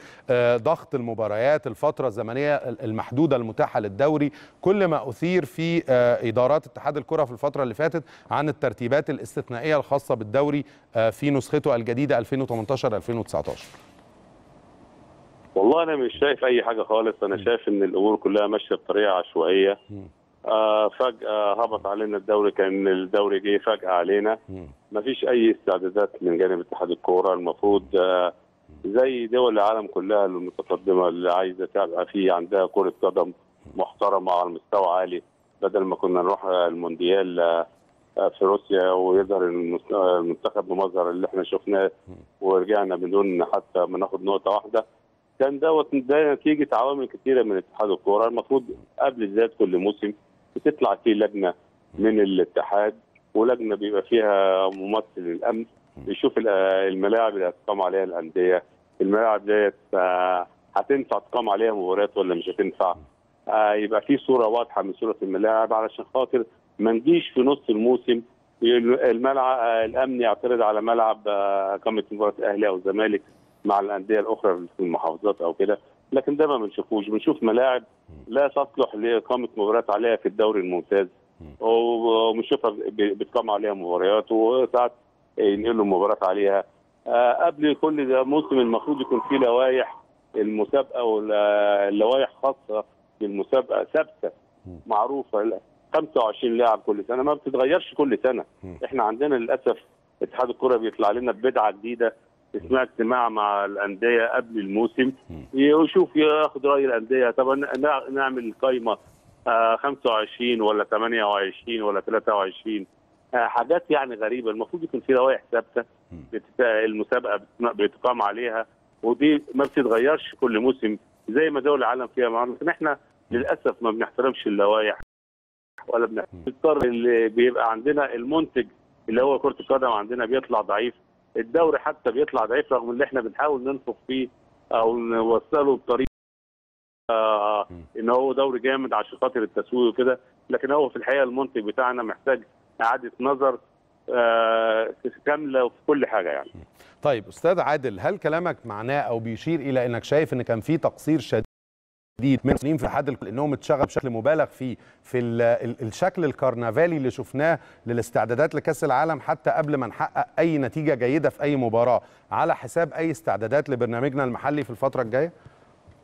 ضغط المباريات، الفترة الزمنية المحدودة المتاحة للدوري، كل ما أثير في إدارات اتحاد الكرة في الفترة اللي فاتت عن الترتيبات الاستثنائية الخاصة بالدوري في نسخته الجديدة ألفين وثمانية عشر ألفين وتسعة عشر؟ والله أنا مش شايف أي حاجة خالص، أنا شايف إن الأمور كلها ماشية بطريقة عشوائية. آه فجأة هبط علينا الدوري، كان الدوري جه فجأة علينا، مفيش أي استعدادات من جانب اتحاد الكورة. المفروض آه زي دول العالم كلها المتقدمة اللي عايزة تبقى في عندها كرة قدم محترمة على مستوى عالي، بدل ما كنا نروح المونديال آه في روسيا ويظهر المنتخب بمظهر اللي احنا شفناه ورجعنا بدون حتى ما ناخد نقطة واحدة. كان دوت ده نتيجه عوامل كثيره من اتحاد الكوره. المفروض قبل الذات كل موسم بتطلع فيه لجنه من الاتحاد، ولجنه بيبقى فيها ممثل الامن بيشوف الملاعب اللي هتقام عليها الانديه، الملاعب ديت هتنفع تقام عليها مباريات ولا مش هتنفع، يبقى في صوره واضحه من صوره الملاعب علشان خاطر ما نجيش في نص الموسم الملعب الامن يعترض على ملعب اقامه مباراه الاهلي او الزمالك مع الانديه الاخرى في المحافظات او كده، لكن ده ما بنشوفوش. بنشوف ملاعب لا تصلح لاقامه مباريات عليها في الدوري الممتاز، وبنشوفها بتقام عليها مباريات وساعات ينقلوا مباريات عليها. قبل كل ده موسم المفروض يكون فيه لوائح المسابقه ولوائح خاصه للمسابقه ثابته معروفه، خمسة وعشرين لاعب كل سنه ما بتتغيرش كل سنه. احنا عندنا للاسف اتحاد الكره بيطلع لنا ببدعه جديده، اسمها اجتماع مع الانديه قبل الموسم يشوف ياخد راي الانديه، طب نعمل قايمه خمسة وعشرين ولا ثمانية وعشرين ولا ثلاثة وعشرين، حاجات يعني غريبه. المفروض يكون في لوائح ثابته المسابقه بتقام عليها، ودي ما بتتغيرش كل موسم زي ما دول العالم فيها معانا. احنا للاسف ما بنحترمش اللوائح ولا بنضطر، اللي بيبقى عندنا المنتج اللي هو كره القدم عندنا بيطلع ضعيف، الدوري حتى بيطلع ضعيف رغم ان احنا بنحاول ننفخ فيه او نوصله بطريقه آه ان هو دوري جامد عشان خاطر التسويق وكده، لكن هو في الحقيقه المنتج بتاعنا محتاج اعاده نظر آه كامله وفي كل حاجه يعني. طيب استاذ عادل، هل كلامك معناه او بيشير الى انك شايف ان كان في تقصير شديد من سنين في حد انهم اتشغلوا بشكل مبالغ فيه في الشكل الكرنفالي اللي شفناه للاستعدادات لكاس العالم حتى قبل ما نحقق اي نتيجه جيده في اي مباراه، على حساب اي استعدادات لبرنامجنا المحلي في الفتره الجايه؟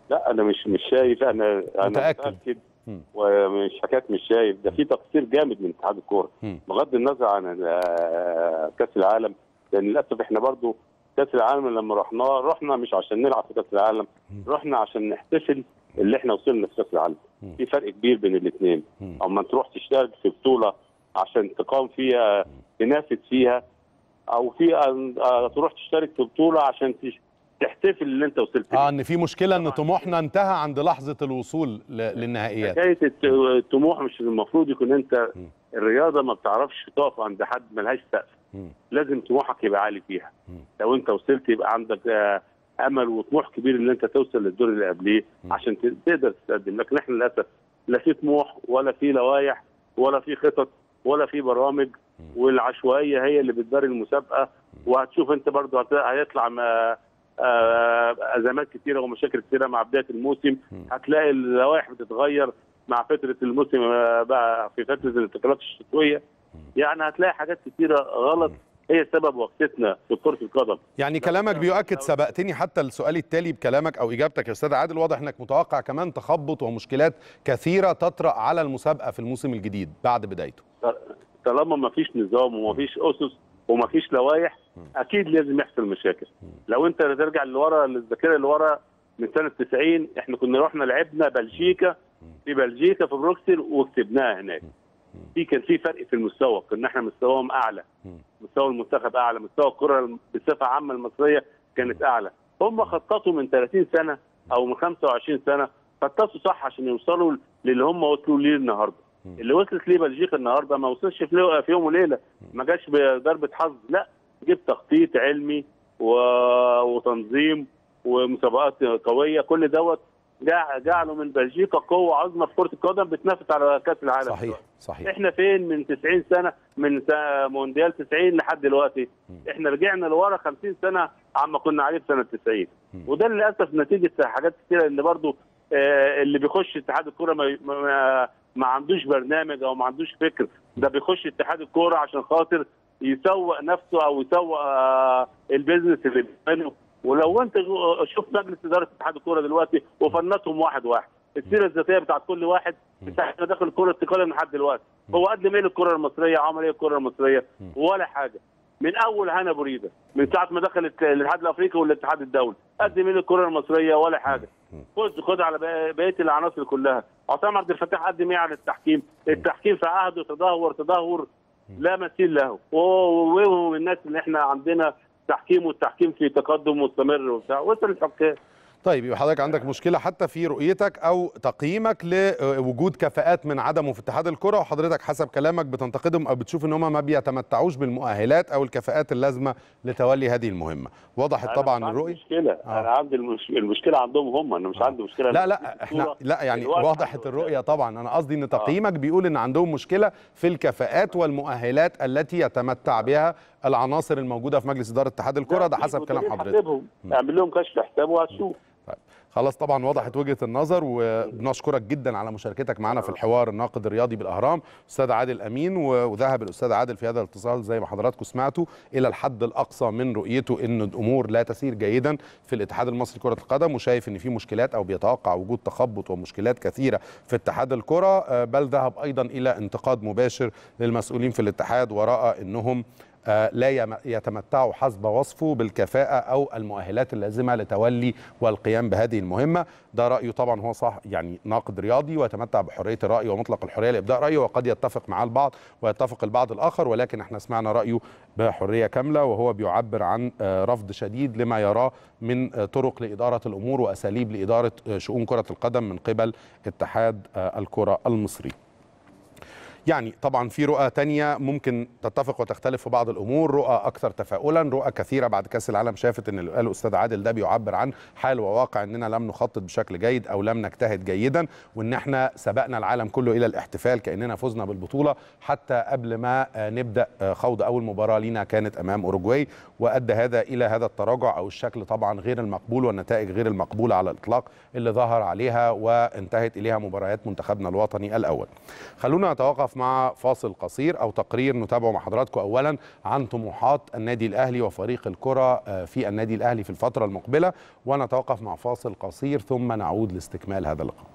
لا انا مش مش شايف، انا انا متاكد ومش حكايات مش شايف، ده في تقصير جامد من اتحاد الكوره بغض النظر عن كاس العالم، لان للاسف احنا برضو كاس العالم لما رحناه رحنا مش عشان نلعب في كاس العالم، رحنا عشان نحتفل اللي احنا وصلنا في كاس العالم. في فرق كبير بين الاثنين، اما تروح تشتغل في بطوله عشان تقام فيها تنافس فيها، او في أن تروح تشترك في بطوله عشان تحتفل اللي انت وصلت له. اه ان في مشكله ان طموحنا انتهى عند لحظه الوصول للنهائيات. حكايه الطموح مش المفروض يكون انت الرياضه ما بتعرفش تقف عند حد، ملهاش سقف، لازم طموحك يبقى عالي فيها. لو انت وصلت يبقى عندك امل وطموح كبير ان انت توصل للدور اللي قبليه عشان تقدر تتقدم، لكن احنا للاسف لا في طموح ولا في لوائح ولا في خطط ولا في برامج، والعشوائيه هي اللي بتداري المسابقه. وهتشوف انت برضه هيطلع ازمات كتيره ومشاكل كتيره مع بدايه الموسم، هتلاقي اللوائح بتتغير مع فتره الموسم بقى في فتره الانتقالات الشتويه، يعني هتلاقي حاجات كتيره غلط هي سبب وقفتنا في كرة القدم. يعني كلامك بيؤكد، سبقتني حتى السؤال التالي بكلامك او اجابتك يا استاذ عادل، واضح انك متوقع كمان تخبط ومشكلات كثيره تطرأ على المسابقه في الموسم الجديد بعد بدايته. طالما ما فيش نظام وما فيش اسس وما فيش لوائح اكيد لازم يحصل مشاكل. لو انت ترجع لورا للذاكره اللي ورا من سنه تسعين، احنا كنا رحنا لعبنا بلجيكا في بلجيكا في بروكسل وكسبناها هناك. في كان في فرق في المستوى، كنا احنا مستواهم اعلى، مستوى المنتخب اعلى، مستوى الكره بصفه عامه المصريه كانت اعلى. هم خططوا من ثلاثين سنه او من خمسة وعشرين سنه، خططوا صح عشان يوصلوا للي هم وصلوا ليه النهارده. اللي وصلت ليه بلجيكا النهارده ما وصلش في يوم وليله، ما جاش بضربه حظ، لا جيب تخطيط علمي وتنظيم ومسابقات قويه، كل دوت جعلوا من بلجيكا قوه عظمى في كره القدم بتنافس على كاس العالم. صحيح صحيح. احنا فين من تسعين سنه، من مونديال تسعين لحد دلوقتي؟ احنا رجعنا لورا خمسين سنه عما كنا عليه في سنه تسعين، وده للاسف نتيجه حاجات كتيره، ان برضو آه اللي بيخش اتحاد الكوره ما, ما, ما عندوش برنامج او ما عندوش فكر، ده بيخش اتحاد الكوره عشان خاطر يسوق نفسه او يسوق آه البيزنس اللي بيعمله. ولو انت شوف مجلس اداره اتحاد الكوره دلوقتي وفنتهم واحد واحد، السيره الذاتيه بتاعت كل واحد بتاعت داخل الكوره التقليديه من لحد دلوقتي، هو قدم ايه للكره المصريه؟ عمل ايه الكره المصريه؟ ولا حاجه. من اول هنا بريده من ساعه ما دخلت الاتحاد الافريقي والاتحاد الدولي، قدم ايه للكره المصريه؟ ولا حاجه. خد خد على بقيه العناصر كلها، عصام عبد الفتاح قدم ايه على التحكيم؟ التحكيم في عهده تدهور تدهور لا مثيل له، وهو الناس اللي احنا عندنا تحكيم والتحكيم في تقدم مستمر وبتاع، وصل الحكام. طيب يبقى حضرتك عندك مشكله حتى في رؤيتك او تقييمك لوجود كفاءات من عدمه في اتحاد الكره، وحضرتك حسب كلامك بتنتقدهم او بتشوف ان هم ما بيتمتعوش بالمؤهلات او الكفاءات اللازمه لتولي هذه المهمه. وضحت طبعا الرؤيه. مشكله آه. انا عندي المش... المشكله عندهم هم، انا مش آه. عندي مشكله. لا لا احنا لا يعني وضحت الرؤيه طبعا، انا قصدي ان تقييمك آه. بيقول ان عندهم مشكله في الكفاءات والمؤهلات التي يتمتع بها العناصر الموجوده في مجلس اداره اتحاد الكره، ده حسب كلام حضرتك. اعمل لهم كشف حساب وهتشوف. طيب خلاص، طبعا وضحت وجهه النظر، وبنشكرك جدا على مشاركتك معنا في الحوار الناقد الرياضي بالاهرام استاذ عادل امين. وذهب الاستاذ عادل في هذا الاتصال زي ما حضراتكم سمعتوا الى الحد الاقصى من رؤيته ان الامور لا تسير جيدا في الاتحاد المصري لكره القدم، وشايف ان في مشكلات او بيتوقع وجود تخبط ومشكلات كثيره في اتحاد الكره، بل ذهب ايضا الى انتقاد مباشر للمسؤولين في الاتحاد، وراى انهم لا يتمتعوا حسب وصفه بالكفاءة أو المؤهلات اللازمة لتولي والقيام بهذه المهمة. ده رأيه طبعا، هو صح يعني ناقد رياضي ويتمتع بحرية الرأي ومطلق الحرية لإبداء رأيه، وقد يتفق معاه البعض ويتفق البعض الآخر، ولكن احنا سمعنا رأيه بحرية كاملة، وهو بيعبر عن رفض شديد لما يراه من طرق لإدارة الأمور وأساليب لإدارة شؤون كرة القدم من قبل اتحاد الكرة المصري. يعني طبعا في رؤى تانية ممكن تتفق وتختلف في بعض الامور، رؤى اكثر تفاؤلا، رؤى كثيره بعد كاس العالم شافت ان اللي قاله الاستاذ عادل ده بيعبر عن حال وواقع اننا لم نخطط بشكل جيد او لم نجتهد جيدا، وان احنا سبقنا العالم كله الى الاحتفال كاننا فزنا بالبطوله حتى قبل ما نبدا خوض اول مباراه لينا كانت امام اوروجواي، وادى هذا الى هذا التراجع او الشكل طبعا غير المقبول والنتائج غير المقبوله على الاطلاق اللي ظهر عليها وانتهت اليها مباريات منتخبنا الوطني الاول. خلونا نتوقف مع فاصل قصير أو تقرير نتابعه مع حضراتكم أولا عن طموحات النادي الأهلي وفريق الكرة في النادي الأهلي في الفترة المقبلة، ونتوقف مع فاصل قصير ثم نعود لاستكمال هذا اللقاء.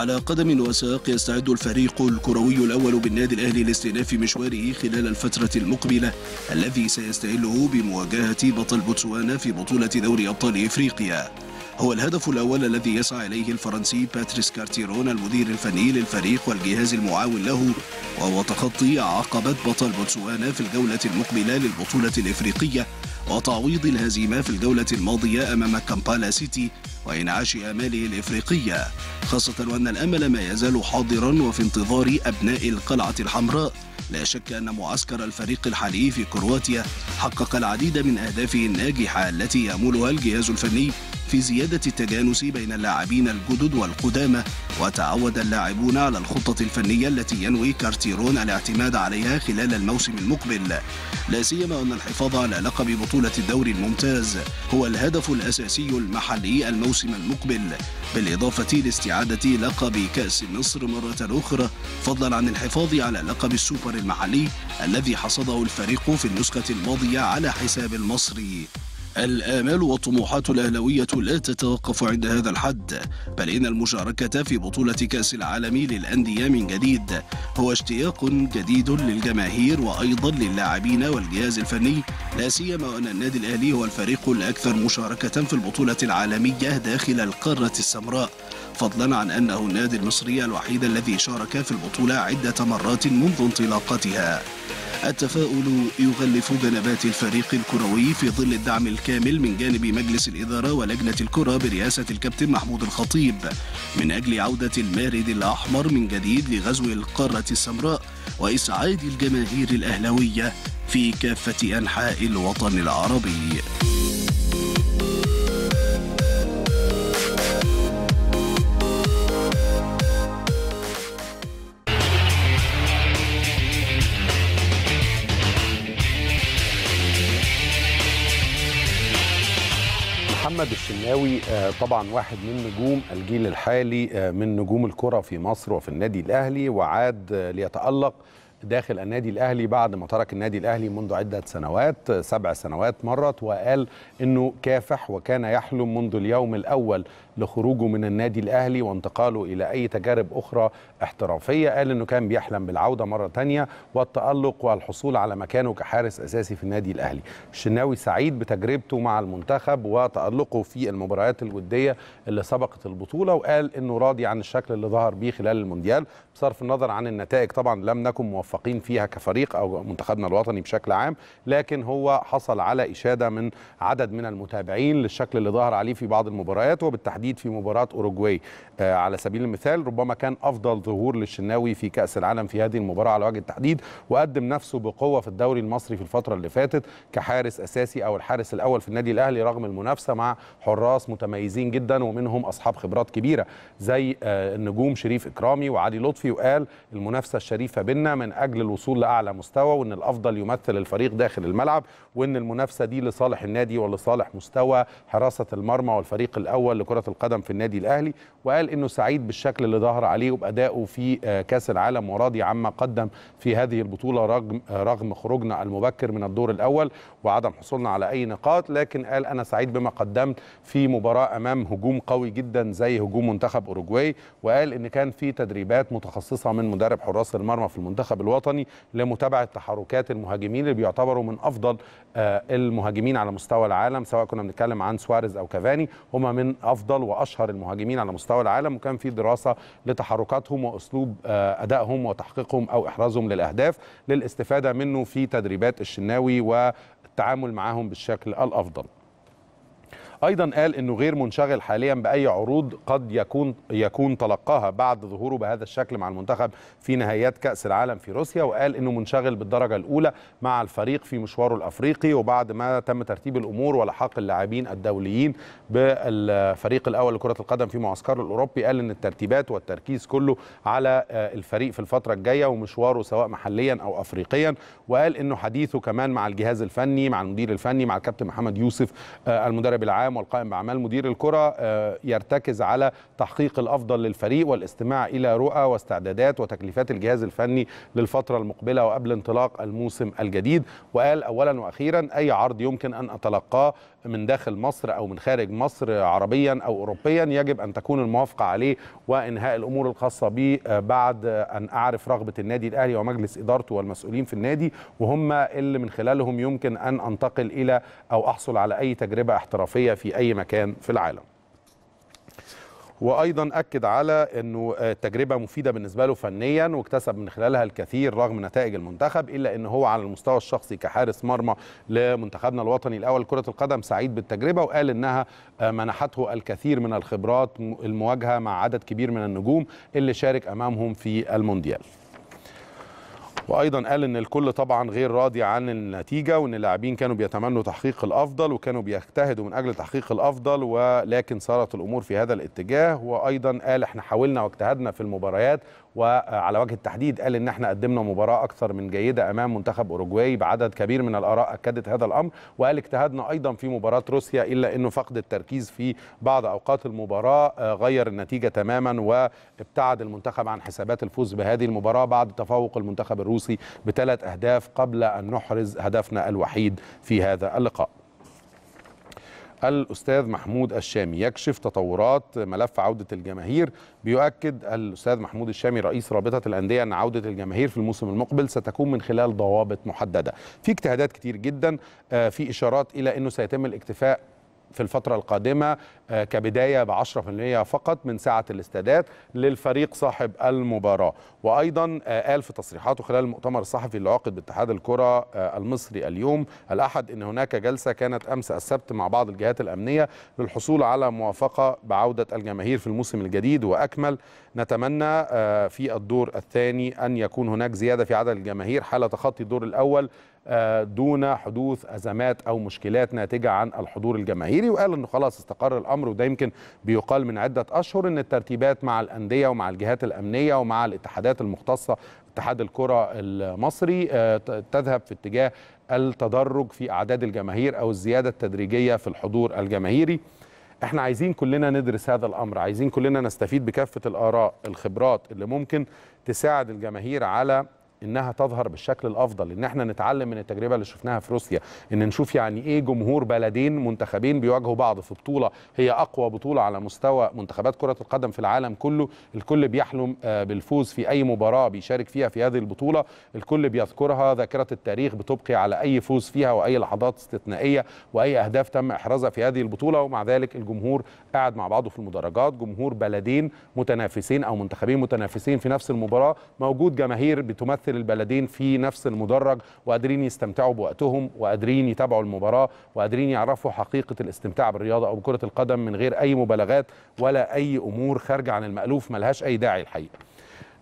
وعلى قدم وساق يستعد الفريق الكروي الأول بالنادي الأهلي لاستئناف مشواره خلال الفترة المقبلة الذي سيستهله بمواجهة بطل بوتسوانا في بطولة دوري أبطال إفريقيا. هو الهدف الأول الذي يسعى إليه الفرنسي باتريس كارتيرون المدير الفني للفريق والجهاز المعاون له، وهو تخطي عقبة بطل بوتسوانا في الجولة المقبلة للبطولة الإفريقية وتعويض الهزيمة في الجولة الماضية أمام كامبالا سيتي وإنعاش آماله الإفريقية، خاصة وأن الأمل ما يزال حاضرا وفي انتظار أبناء القلعة الحمراء. لا شك أن معسكر الفريق الحالي في كرواتيا حقق العديد من أهدافه الناجحة التي يأملها الجهاز الفني في زيادة التجانس بين اللاعبين الجدد والقدامى، وتعود اللاعبون على الخطة الفنية التي ينوي كارتيرون الاعتماد عليها خلال الموسم المقبل، لا سيما أن الحفاظ على لقب بطولة الدوري الممتاز هو الهدف الأساسي المحلي الموسم المقبل، بالإضافة لاستعادة لقب كأس مصر مرة أخرى، فضلا عن الحفاظ على لقب السوبر المحلي الذي حصده الفريق في النسخة الماضية على حساب المصري. الآمال والطموحات الأهلاوية لا تتوقف عند هذا الحد، بل إن المشاركة في بطولة كأس العالم للأندية من جديد هو اشتياق جديد للجماهير وأيضا للاعبين والجهاز الفني، لا سيما أن النادي الأهلي هو الفريق الأكثر مشاركة في البطولة العالمية داخل القارة السمراء، فضلا عن أنه النادي المصري الوحيد الذي شارك في البطولة عدة مرات منذ انطلاقتها. التفاؤل يغلف جنبات الفريق الكروي في ظل الدعم الكامل من جانب مجلس الإدارة ولجنة الكرة برئاسة الكابتن محمود الخطيب من أجل عودة المارد الأحمر من جديد لغزو القارة السمراء وإسعاد الجماهير الأهلاوية في كافة أنحاء الوطن العربي. محمد الشناوي طبعا واحد من نجوم الجيل الحالي من نجوم الكرة في مصر وفي النادي الأهلي، وعاد ليتألق داخل النادي الأهلي بعد ما ترك النادي الأهلي منذ عدة سنوات، سبع سنوات مرت، وقال أنه كافح وكان يحلم منذ اليوم الأول لخروجه من النادي الأهلي وانتقاله إلى أي تجارب أخرى احترافية. قال أنه كان بيحلم بالعودة مرة تانية والتألق والحصول على مكانه كحارس أساسي في النادي الأهلي. الشناوي سعيد بتجربته مع المنتخب وتألقه في المباريات الودية اللي سبقت البطولة، وقال أنه راضي عن الشكل اللي ظهر بيه خلال المونديال بصرف النظر عن النتائج. طبعا لم نكن موفقين فيها كفريق أو منتخبنا الوطني بشكل عام، لكن هو حصل على إشادة من عدد من المتابعين للشكل اللي ظهر عليه في بعض المباريات، وبالتحديد في مباراة أوروجواي آه على سبيل المثال ربما كان أفضل ظهور للشناوي في كأس العالم في هذه المباراة على وجه التحديد، وقدم نفسه بقوة في الدوري المصري في الفترة اللي فاتت كحارس أساسي أو الحارس الأول في النادي الأهلي رغم المنافسة مع حراس متميزين جدا ومنهم أصحاب خبرات كبيرة زي آه النجوم شريف إكرامي وعلي لطفي، وقال المنافسة الشريفة بيننا من أجل الوصول لأعلى مستوى، وأن الأفضل يمثل الفريق داخل الملعب، وأن المنافسة دي لصالح النادي ولصالح مستوى حراسة المرمى والفريق الأول لكرة القدم في النادي الأهلي. وقال أنه سعيد بالشكل اللي ظهر عليه وبأدائه في كأس العالم وراضي عما قدم في هذه البطولة رغم رغم خروجنا المبكر من الدور الأول وعدم حصولنا على أي نقاط، لكن قال أنا سعيد بما قدمت في مباراة أمام هجوم قوي جدا زي هجوم منتخب أوروجواي، وقال أن كان في تدريبات متخصصة من مدرب حراس المرمى في المنتخب الوطني لمتابعة تحركات المهاجمين اللي بيعتبروا من أفضل المهاجمين على مستوى العالم، سواء كنا بنتكلم عن سواريز أو كافاني، هما من أفضل وأشهر المهاجمين على مستوى العالم، وكان في دراسة لتحركاتهم وأسلوب أدائهم وتحقيقهم أو إحرازهم للأهداف للاستفادة منه في تدريبات الشناوي والتعامل معهم بالشكل الأفضل. أيضا قال أنه غير منشغل حاليا بأي عروض قد يكون يكون تلقاها بعد ظهوره بهذا الشكل مع المنتخب في نهائيات كأس العالم في روسيا، وقال أنه منشغل بالدرجة الأولى مع الفريق في مشواره الأفريقي، وبعد ما تم ترتيب الأمور ولحاق اللاعبين الدوليين بالفريق الأول لكرة القدم في معسكره الأوروبي، قال أن الترتيبات والتركيز كله على الفريق في الفترة الجاية ومشواره سواء محليا أو أفريقيا، وقال أنه حديثه كمان مع الجهاز الفني مع المدير الفني مع الكابتن محمد يوسف المدرب العام العام والقائم بأعمال مدير الكرة يرتكز على تحقيق الأفضل للفريق والاستماع إلى رؤى واستعدادات وتكليفات الجهاز الفني للفترة المقبلة وقبل انطلاق الموسم الجديد. وقال أولا وأخيرا أي عرض يمكن أن أتلقاه من داخل مصر أو من خارج مصر عربيا أو أوروبيا يجب أن تكون الموافقة عليه وإنهاء الأمور الخاصة به بعد أن أعرف رغبة النادي الأهلي ومجلس إدارته والمسؤولين في النادي، وهم اللي من خلالهم يمكن أن أنتقل إلى أو أحصل على أي تجربة احترافية في أي مكان في العالم. وايضا اكد على انه التجربه مفيده بالنسبه له فنيا واكتسب من خلالها الكثير رغم نتائج المنتخب، الا ان هو على المستوى الشخصي كحارس مرمى لمنتخبنا الوطني الاول كره القدم سعيد بالتجربه، وقال انها منحته الكثير من الخبرات المواجهه مع عدد كبير من النجوم اللي شارك امامهم في المونديال. وايضا قال ان الكل طبعا غير راضي عن النتيجه وان اللاعبين كانوا بيتمنوا تحقيق الافضل وكانوا بيجتهدوا من اجل تحقيق الافضل ولكن صارت الامور في هذا الاتجاه. وايضا قال احنا حاولنا واجتهدنا في المباريات، وعلى وجه التحديد قال ان احنا قدمنا مباراه اكثر من جيده امام منتخب اوروجواي بعدد كبير من الاراء اكدت هذا الامر، وقال اجتهدنا ايضا في مباراه روسيا الا انه فقد التركيز في بعض اوقات المباراه غير النتيجه تماما وابتعد المنتخب عن حسابات الفوز بهذه المباراه بعد تفوق المنتخب الروسي بثلاث أهداف قبل أن نحرز هدفنا الوحيد في هذا اللقاء. الأستاذ محمود الشامي يكشف تطورات ملف عودة الجماهير. بيؤكد الأستاذ محمود الشامي رئيس رابطة الأندية أن عودة الجماهير في الموسم المقبل ستكون من خلال ضوابط محددة. في اجتهادات كتير جدا، في إشارات إلى أنه سيتم الاكتفاء في الفترة القادمة كبداية بعشرة بالمئة فقط من سعة الاستادات للفريق صاحب المباراة. وأيضا قال في تصريحاته خلال المؤتمر الصحفي اللي عقد باتحاد الكرة المصري اليوم الأحد إن هناك جلسة كانت أمس السبت مع بعض الجهات الأمنية للحصول على موافقة بعودة الجماهير في الموسم الجديد، وأكمل نتمنى في الدور الثاني أن يكون هناك زيادة في عدد الجماهير حال تخطي الدور الأول دون حدوث أزمات أو مشكلات ناتجة عن الحضور الجماهيري. وقال أنه خلاص استقر الأمر، وده يمكن بيقال من عدة أشهر أن الترتيبات مع الأندية ومع الجهات الأمنية ومع الاتحادات المختصة اتحاد الكرة المصري تذهب في اتجاه التدرج في أعداد الجماهير أو الزيادة التدريجية في الحضور الجماهيري. احنا عايزين كلنا ندرس هذا الأمر، عايزين كلنا نستفيد بكافة الآراء الخبرات اللي ممكن تساعد الجماهير على انها تظهر بالشكل الافضل، ان احنا نتعلم من التجربه اللي شفناها في روسيا، ان نشوف يعني ايه جمهور بلدين منتخبين بيواجهوا بعض في بطوله هي اقوى بطوله على مستوى منتخبات كره القدم في العالم كله، الكل بيحلم بالفوز في اي مباراه بيشارك فيها في هذه البطوله، الكل بيذكرها، ذاكره التاريخ بتبقي على اي فوز فيها واي لحظات استثنائيه واي اهداف تم احرازها في هذه البطوله، ومع ذلك الجمهور قاعد مع بعضه في المدرجات، جمهور بلدين متنافسين او منتخبين متنافسين في نفس المباراه، موجود جماهير بتمثل البلدين في نفس المدرج وقادرين يستمتعوا بوقتهم وقادرين يتابعوا المباراة وقادرين يعرفوا حقيقة الاستمتاع بالرياضة أو بكرة القدم من غير أي مبالغات ولا أي أمور خارجة عن المألوف ملهاش أي داعي. الحقيقة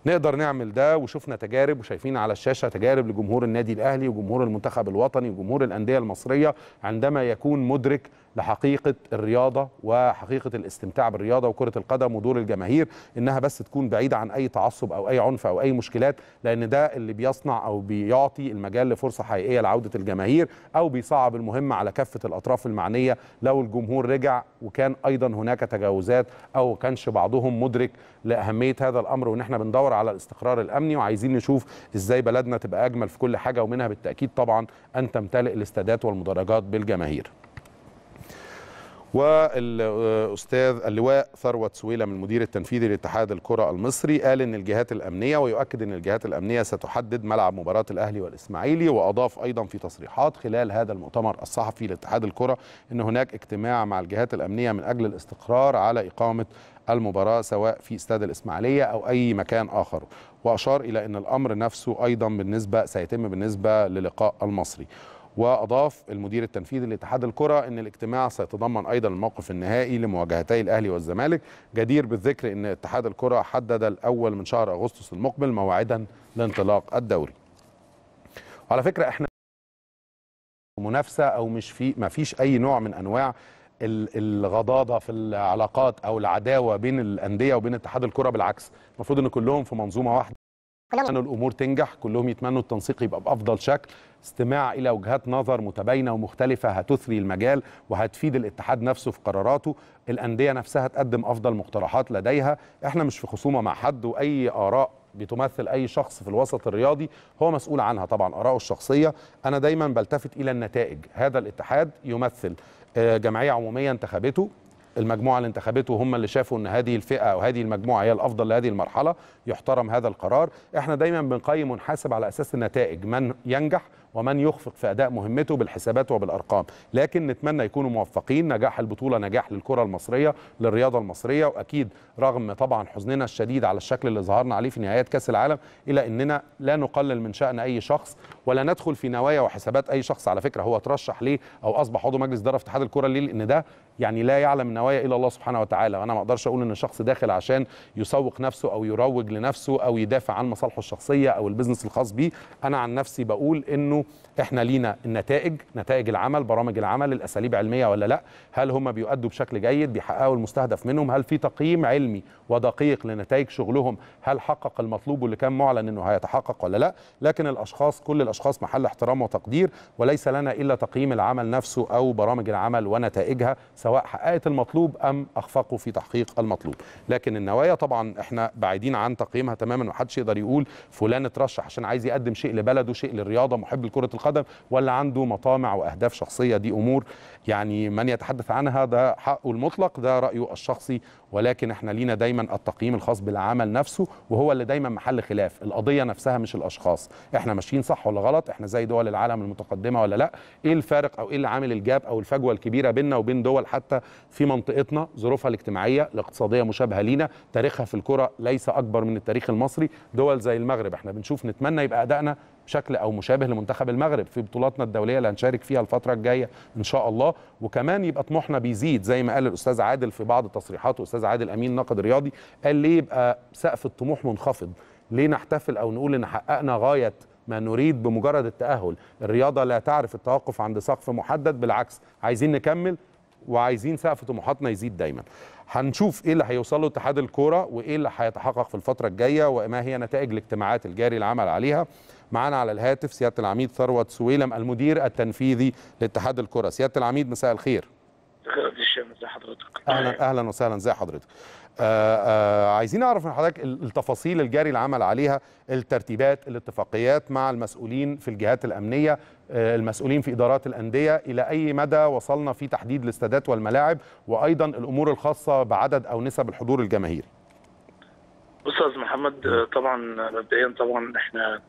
نقدر نعمل ده، وشفنا تجارب وشايفين على الشاشة تجارب لجمهور النادي الأهلي وجمهور المنتخب الوطني وجمهور الأندية المصرية عندما يكون مدرك لحقيقة الرياضة وحقيقة الاستمتاع بالرياضة وكرة القدم ودور الجماهير، إنها بس تكون بعيدة عن أي تعصب أو أي عنف أو أي مشكلات، لأن ده اللي بيصنع أو بيعطي المجال لفرصة حقيقية لعودة الجماهير أو بيصعب المهمة على كافة الأطراف المعنية لو الجمهور رجع وكان أيضا هناك تجاوزات أو كانش بعضهم مدرك لأهمية هذا الأمر. وإن احنا بندور على الاستقرار الأمني وعايزين نشوف إزاي بلدنا تبقى أجمل في كل حاجة، ومنها بالتأكيد طبعا أن تمتلئ الاستادات والمدرجات بالجماهير. والأستاذ اللواء ثروت سويلم المدير التنفيذي لاتحاد الكرة المصري قال إن الجهات الأمنية ويؤكد إن الجهات الأمنية ستحدد ملعب مباراة الأهلي والإسماعيلي. وأضاف أيضا في تصريحات خلال هذا المؤتمر الصحفي لاتحاد الكرة إن هناك اجتماع مع الجهات الأمنية من أجل الاستقرار على إقامة المباراة سواء في استاد الإسماعيلية أو أي مكان آخر، وأشار إلى أن الأمر نفسه أيضا بالنسبة سيتم بالنسبة للقاء المصري. وأضاف المدير التنفيذي لاتحاد الكرة أن الاجتماع سيتضمن أيضا الموقف النهائي لمواجهتي الأهلي والزمالك. جدير بالذكر أن اتحاد الكرة حدد الأول من شهر أغسطس المقبل موعدا لانطلاق الدوري. وعلى فكرة احنا منافسة أو مش في ما فيش أي نوع من أنواع الغضاضه في العلاقات أو العداوة بين الأندية وبين اتحاد الكرة، بالعكس المفروض أن كلهم في منظومة واحدة. كلهم الامور تنجح، كلهم يتمنوا التنسيق يبقى بافضل شكل. استماع الى وجهات نظر متباينه ومختلفه هتثري المجال وهتفيد الاتحاد نفسه في قراراته، الانديه نفسها تقدم افضل مقترحات لديها. احنا مش في خصومه مع حد، واي اراء بتمثل اي شخص في الوسط الرياضي هو مسؤول عنها، طبعا آراءه الشخصيه. انا دايما بلتفت الى النتائج. هذا الاتحاد يمثل جمعيه عموميه انتخبته، المجموعه اللي انتخبته هم اللي شافوا ان هذه الفئه وهذه المجموعه هي الافضل لهذه المرحله، يحترم هذا القرار. احنا دايما بنقيم ونحاسب على اساس النتائج، من ينجح ومن يخفق في اداء مهمته بالحسابات وبالارقام، لكن نتمنى يكونوا موفقين. نجاح البطوله نجاح للكره المصريه، للرياضه المصريه، واكيد رغم طبعا حزننا الشديد على الشكل اللي ظهرنا عليه في نهايات كاس العالم، الا اننا لا نقلل من شان اي شخص ولا ندخل في نوايا وحسابات اي شخص. على فكره هو ترشح ليه او اصبح عضو مجلس اداره اتحاد الكره ليه؟ لان ده يعني لا يعلم نوايا الا الله سبحانه وتعالى، وانا ما اقدرش اقول ان الشخص داخل عشان يسوق نفسه او يروج لنفسه او يدافع عن مصالحه الشخصيه او البزنس الخاص بيه. انا عن نفسي بقول انه احنا لينا النتائج، نتائج العمل، برامج العمل، الاساليب علميه ولا لا، هل هم بيؤدوا بشكل جيد، بيحققوا المستهدف منهم، هل في تقييم علمي ودقيق لنتائج شغلهم، هل حقق المطلوب واللي كان معلن انه هيتحقق ولا لا. لكن الاشخاص، كل الاشخاص محل احترام وتقدير، وليس لنا الا تقييم العمل نفسه او برامج العمل ونتائجها، سواء حققت المطلوب ام اخفقوا في تحقيق المطلوب. لكن النوايا طبعا احنا بعيدين عن تقييمها تماما، ومحدش يقدر يقول فلان اترشح عشان عايز يقدم شيء لبلده، شيء للرياضه، محب لكرة القدم، ولا عنده مطامع وأهداف شخصية. دي أمور يعني من يتحدث عنها ده حقه المطلق، ده رأيه الشخصي، ولكن احنا لينا دايما التقييم الخاص بالعمل نفسه، وهو اللي دايما محل خلاف، القضية نفسها مش الأشخاص. احنا ماشيين صح ولا غلط؟ احنا زي دول العالم المتقدمة ولا لا؟ ايه الفارق او ايه اللي عامل الجاب او الفجوة الكبيرة بيننا وبين دول حتى في منطقتنا، ظروفها الاجتماعية الاقتصادية مشابهة لينا، تاريخها في الكرة ليس أكبر من التاريخ المصري. دول زي المغرب احنا بنشوف، نتمنى يبقى أدائنا بشكل او مشابه لمنتخب المغرب في بطولاتنا الدوليه اللي هنشارك فيها الفتره الجايه ان شاء الله، وكمان يبقى طموحنا بيزيد زي ما قال الاستاذ عادل في بعض تصريحاته، الاستاذ عادل امين ناقد رياضي، قال ليه يبقى سقف الطموح منخفض؟ ليه نحتفل او نقول ان حققنا غايه ما نريد بمجرد التاهل؟ الرياضه لا تعرف التوقف عند سقف محدد، بالعكس عايزين نكمل وعايزين سقف طموحاتنا يزيد دايما. هنشوف ايه اللي هيوصله اتحاد الكوره وايه اللي هيتحقق في الفتره الجايه وما هي نتائج الاجتماعات الجاري العمل عليها. معانا على الهاتف سيادة العميد ثروت سويلم، المدير التنفيذي لاتحاد الكرة. سيادة العميد مساء الخير. مساء الخير، ازي حضرتك؟ اهلا اهلا وسهلا، ازي حضرتك؟ آآ آآ عايزين نعرف من حضرتك التفاصيل الجاري العمل عليها، الترتيبات، الاتفاقيات مع المسؤولين في الجهات الأمنية، المسؤولين في إدارات الأندية، إلى أي مدى وصلنا في تحديد الاستادات والملاعب، وأيضا الأمور الخاصة بعدد أو نسب الحضور الجماهيري. أستاذ محمد، طبعا مبدئيا طبعا احنا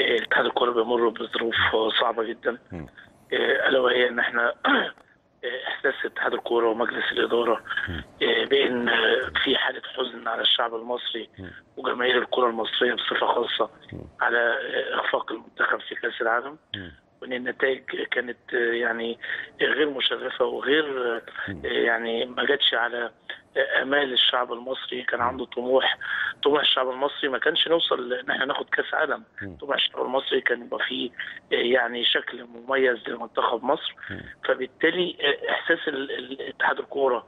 اتحاد الكوره بيمر بظروف صعبه جدا، الا وهي ان احنا احساس اتحاد الكوره ومجلس الاداره بان في حاله حزن على الشعب المصري وجماهير الكره المصريه بصفه خاصه على اخفاق المنتخب في كاس العالم، وان النتائج كانت يعني غير مشرفه وغير يعني ما جاتش على امال الشعب المصري. كان عنده طموح، طموح الشعب المصري ما كانش نوصل ان احنا ناخد كاس عالم، طموح الشعب المصري كان يبقى فيه يعني شكل مميز لمنتخب مصر. فبالتالي احساس اتحاد الكوره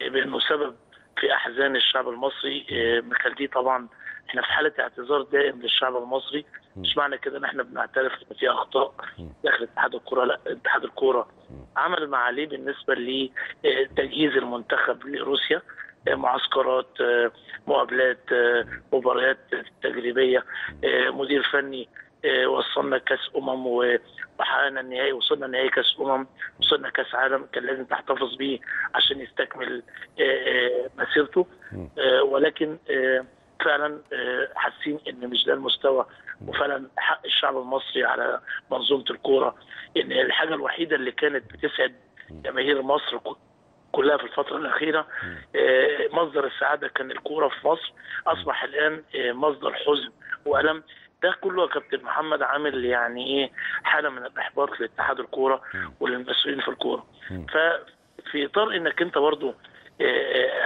بانه سبب في احزان الشعب المصري مخليه طبعا احنا في حاله اعتذار دائم للشعب المصري. مش معنى كده ان احنا بنعترف ان في اخطاء داخل اتحاد الكوره، لا، اتحاد الكوره عمل ما عليه بالنسبه لتجهيز المنتخب لروسيا، معسكرات، مقابلات، مباريات تجريبيه، مدير فني، وصلنا كاس امم وحققنا النهائي، وصلنا نهائي كاس امم، وصلنا كاس عالم كان لازم تحتفظ بيه عشان يستكمل مسيرته. ولكن فعلا حاسين ان مش ده المستوى، وفعلا حق الشعب المصري على منظومه الكوره ان الحاجه الوحيده اللي كانت بتسعد جماهير مصر كلها في الفتره الاخيره، مصدر السعاده كان الكوره في مصر، اصبح الان مصدر حزن والم. ده كله يا كابتن محمد عامل يعني ايه حاله من الاحباط لاتحاد الكوره وللمسؤولين في الكوره. ففي اطار انك انت برضو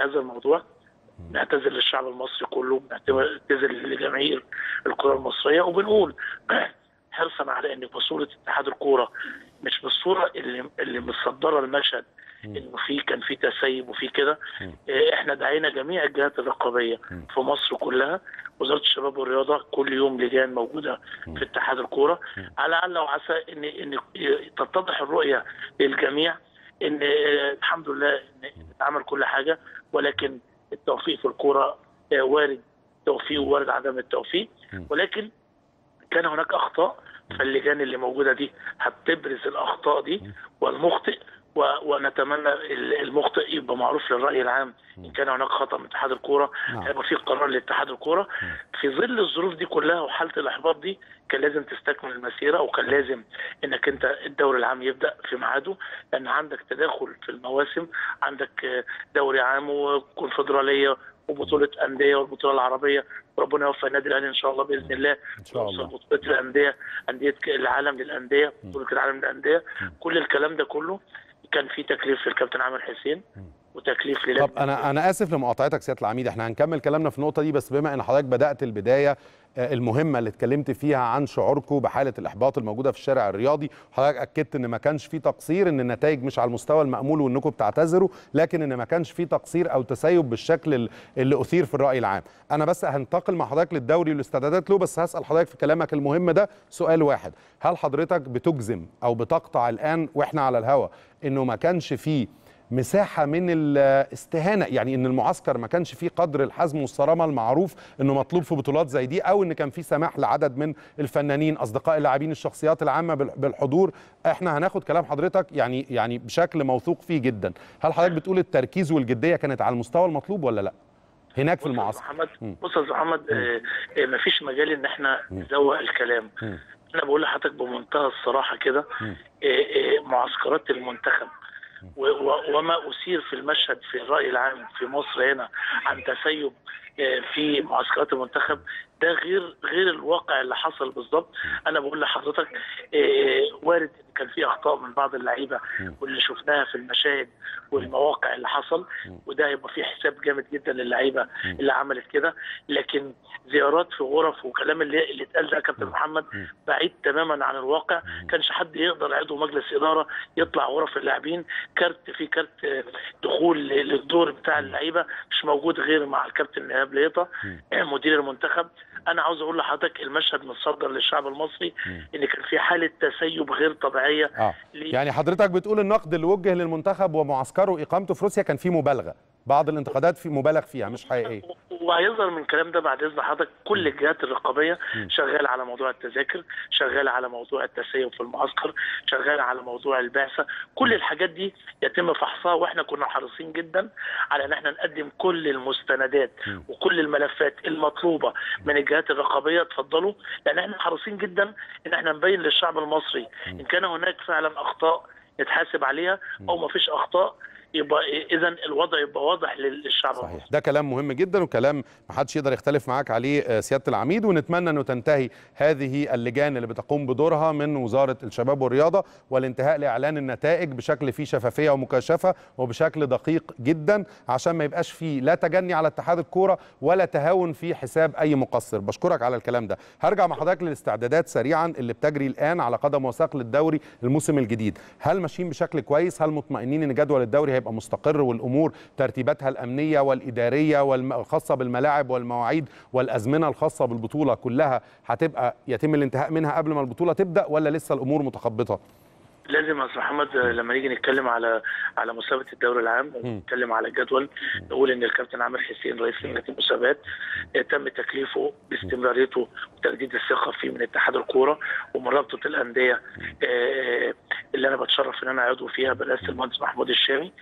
هذا الموضوع نعتذر للشعب المصري كله، نعتذر لجماهير الكره المصريه، وبنقول حرصا على ان بصوره اتحاد الكوره مش بالصوره اللي اللي متصدره المشهد انه في كان في تسيب وفي كده. احنا دعينا جميع الجهات الرقابيه في مصر كلها، وزاره الشباب والرياضه كل يوم لجان موجوده في اتحاد الكوره، على الاقل وعسى ان ان تتضح الرؤيه للجميع ان الحمد لله ان اتعمل كل حاجه، ولكن التوفيق في الكوره وارد توفيق وارد عدم التوفيق، ولكن كان هناك اخطاء، فاللجان اللي موجوده دي هتبرز الاخطاء دي والمخطئ، ونتمنى المخطئ يبقى معروف للراي العام. ان كان هناك خطا من اتحاد الكوره هيبقى في قرار لاتحاد الكوره. في ظل الظروف دي كلها وحاله الاحباط دي كان لازم تستكمل المسيره، وكان لازم انك انت الدوري العام يبدا في ميعاده، لان عندك تداخل في المواسم، عندك دوري عام وكونفدراليه وبطوله انديه والبطوله العربيه، ربنا يوفق النادي الاهلي ان شاء الله باذن الله يوصل بطوله الانديه، انديه العالم للانديه، بطوله العالم للانديه، كل الكلام ده كله كان في تكليف للكابتن عامر حسين وتكليف لله. طب انا انا اسف لمقاطعتك سياده العميد، احنا هنكمل كلامنا في النقطه دي، بس بما ان حضرتك بدات البدايه المهمه اللي اتكلمت فيها عن شعوركم بحاله الاحباط الموجوده في الشارع الرياضي، حضرتك اكدت ان ما كانش في تقصير، ان النتائج مش على المستوى المأمول وانكم بتعتذروا، لكن ان ما كانش في تقصير او تسيب بالشكل اللي اثير في الراي العام. انا بس هنتقل مع حضرتك للدوري والاستعدادات له، بس هسال حضرتك في كلامك المهم ده سؤال واحد، هل حضرتك بتجزم او بتقطع الان واحنا على الهوا انه ما كانش فيه مساحة من الاستهانة، يعني ان المعسكر ما كانش فيه قدر الحزم والصرامة المعروف انه مطلوب في بطولات زي دي، او ان كان فيه سماح لعدد من الفنانين اصدقاء اللاعبين الشخصيات العامة بالحضور؟ احنا هناخد كلام حضرتك يعني يعني بشكل موثوق فيه جدا. هل حضرتك بتقول التركيز والجدية كانت على المستوى المطلوب ولا لا هناك في المعسكر؟ محمد بص يا استاذ محمد، ما فيش مجال ان احنا نزوق الكلام. انا بقول لحضرتك بمنتهى الصراحة كده، معسكرات المنتخب وما أثير في المشهد في الرأي العام في مصر هنا عن تسيب في معسكرات المنتخب ده غير غير الواقع اللي حصل بالظبط. انا بقول لحضرتك وارد ان كان في اخطاء من بعض اللعيبه واللي شفناها في المشاهد والمواقع اللي حصل، وده هيبقى في حساب جامد جدا للعيبه اللي عملت كده، لكن زيارات في غرف وكلام اللي اللي اتقال ده يا كابتن محمد بعيد تماما عن الواقع. كانش حد يقدر عضو مجلس اداره يطلع غرف اللاعبين، كارت في كارت دخول للدور بتاع اللعيبه مش موجود غير مع الكابتن ايهاب ليطه مدير المنتخب. انا عاوز اقول لحضرتك المشهد متصدر للشعب المصري ان كان في حاله تسيب غير طبيعيه. آه. يعني حضرتك بتقول النقد اللي وجه للمنتخب ومعسكره اقامته في روسيا كان فيه مبالغه، بعض الانتقادات في مبالغ فيها مش حقيقيه، وهيظهر من الكلام ده بعد اذن حضرتك. كل الجهات الرقابيه شغاله على موضوع التذاكر، شغاله على موضوع التسيب في المعسكر، شغاله على موضوع البعثه، كل الحاجات دي يتم فحصها، واحنا كنا حريصين جدا على ان احنا نقدم كل المستندات وكل الملفات المطلوبه من الجهات الرقابيه. اتفضلوا، لان احنا حريصين جدا ان احنا نبين للشعب المصري ان كان هناك فعلا اخطاء نتحاسب عليها او ما فيش اخطاء، يبقى اذا الوضع يبقى واضح للشعب. صحيح، ده كلام مهم جدا وكلام ما حدش يقدر يختلف معاك عليه سياده العميد، ونتمنى انه تنتهي هذه اللجان اللي بتقوم بدورها من وزاره الشباب والرياضه، والانتهاء لاعلان النتائج بشكل فيه شفافيه ومكاشفه وبشكل دقيق جدا، عشان ما يبقاش فيه لا تجني على اتحاد الكوره ولا تهاون في حساب اي مقصر. بشكرك على الكلام ده. هرجع مع حضرتك للاستعدادات سريعا اللي بتجري الان على قدم وساق للدوري الموسم الجديد، هل ماشيين بشكل كويس؟ هل مطمئنين ان جدول الدوري يبقى مستقر والامور ترتيباتها الامنيه والاداريه والخاصه بالملاعب والمواعيد والازمنه الخاصه بالبطوله كلها هتبقى يتم الانتهاء منها قبل ما البطوله تبدا، ولا لسه الامور متخبطه؟ لازم يا استاذ محمد لما نيجي نتكلم على على مسابقه الدوري العام ونتكلم على الجدول نقول ان الكابتن عامر حسين رئيس لجنه المسابقات تم تكليفه باستمراريته وتجديد الثقه فيه من اتحاد الكوره ومن رابطه الانديه اللي انا بتشرف ان انا عضو فيها برئاسه المهندس محمود الشامي.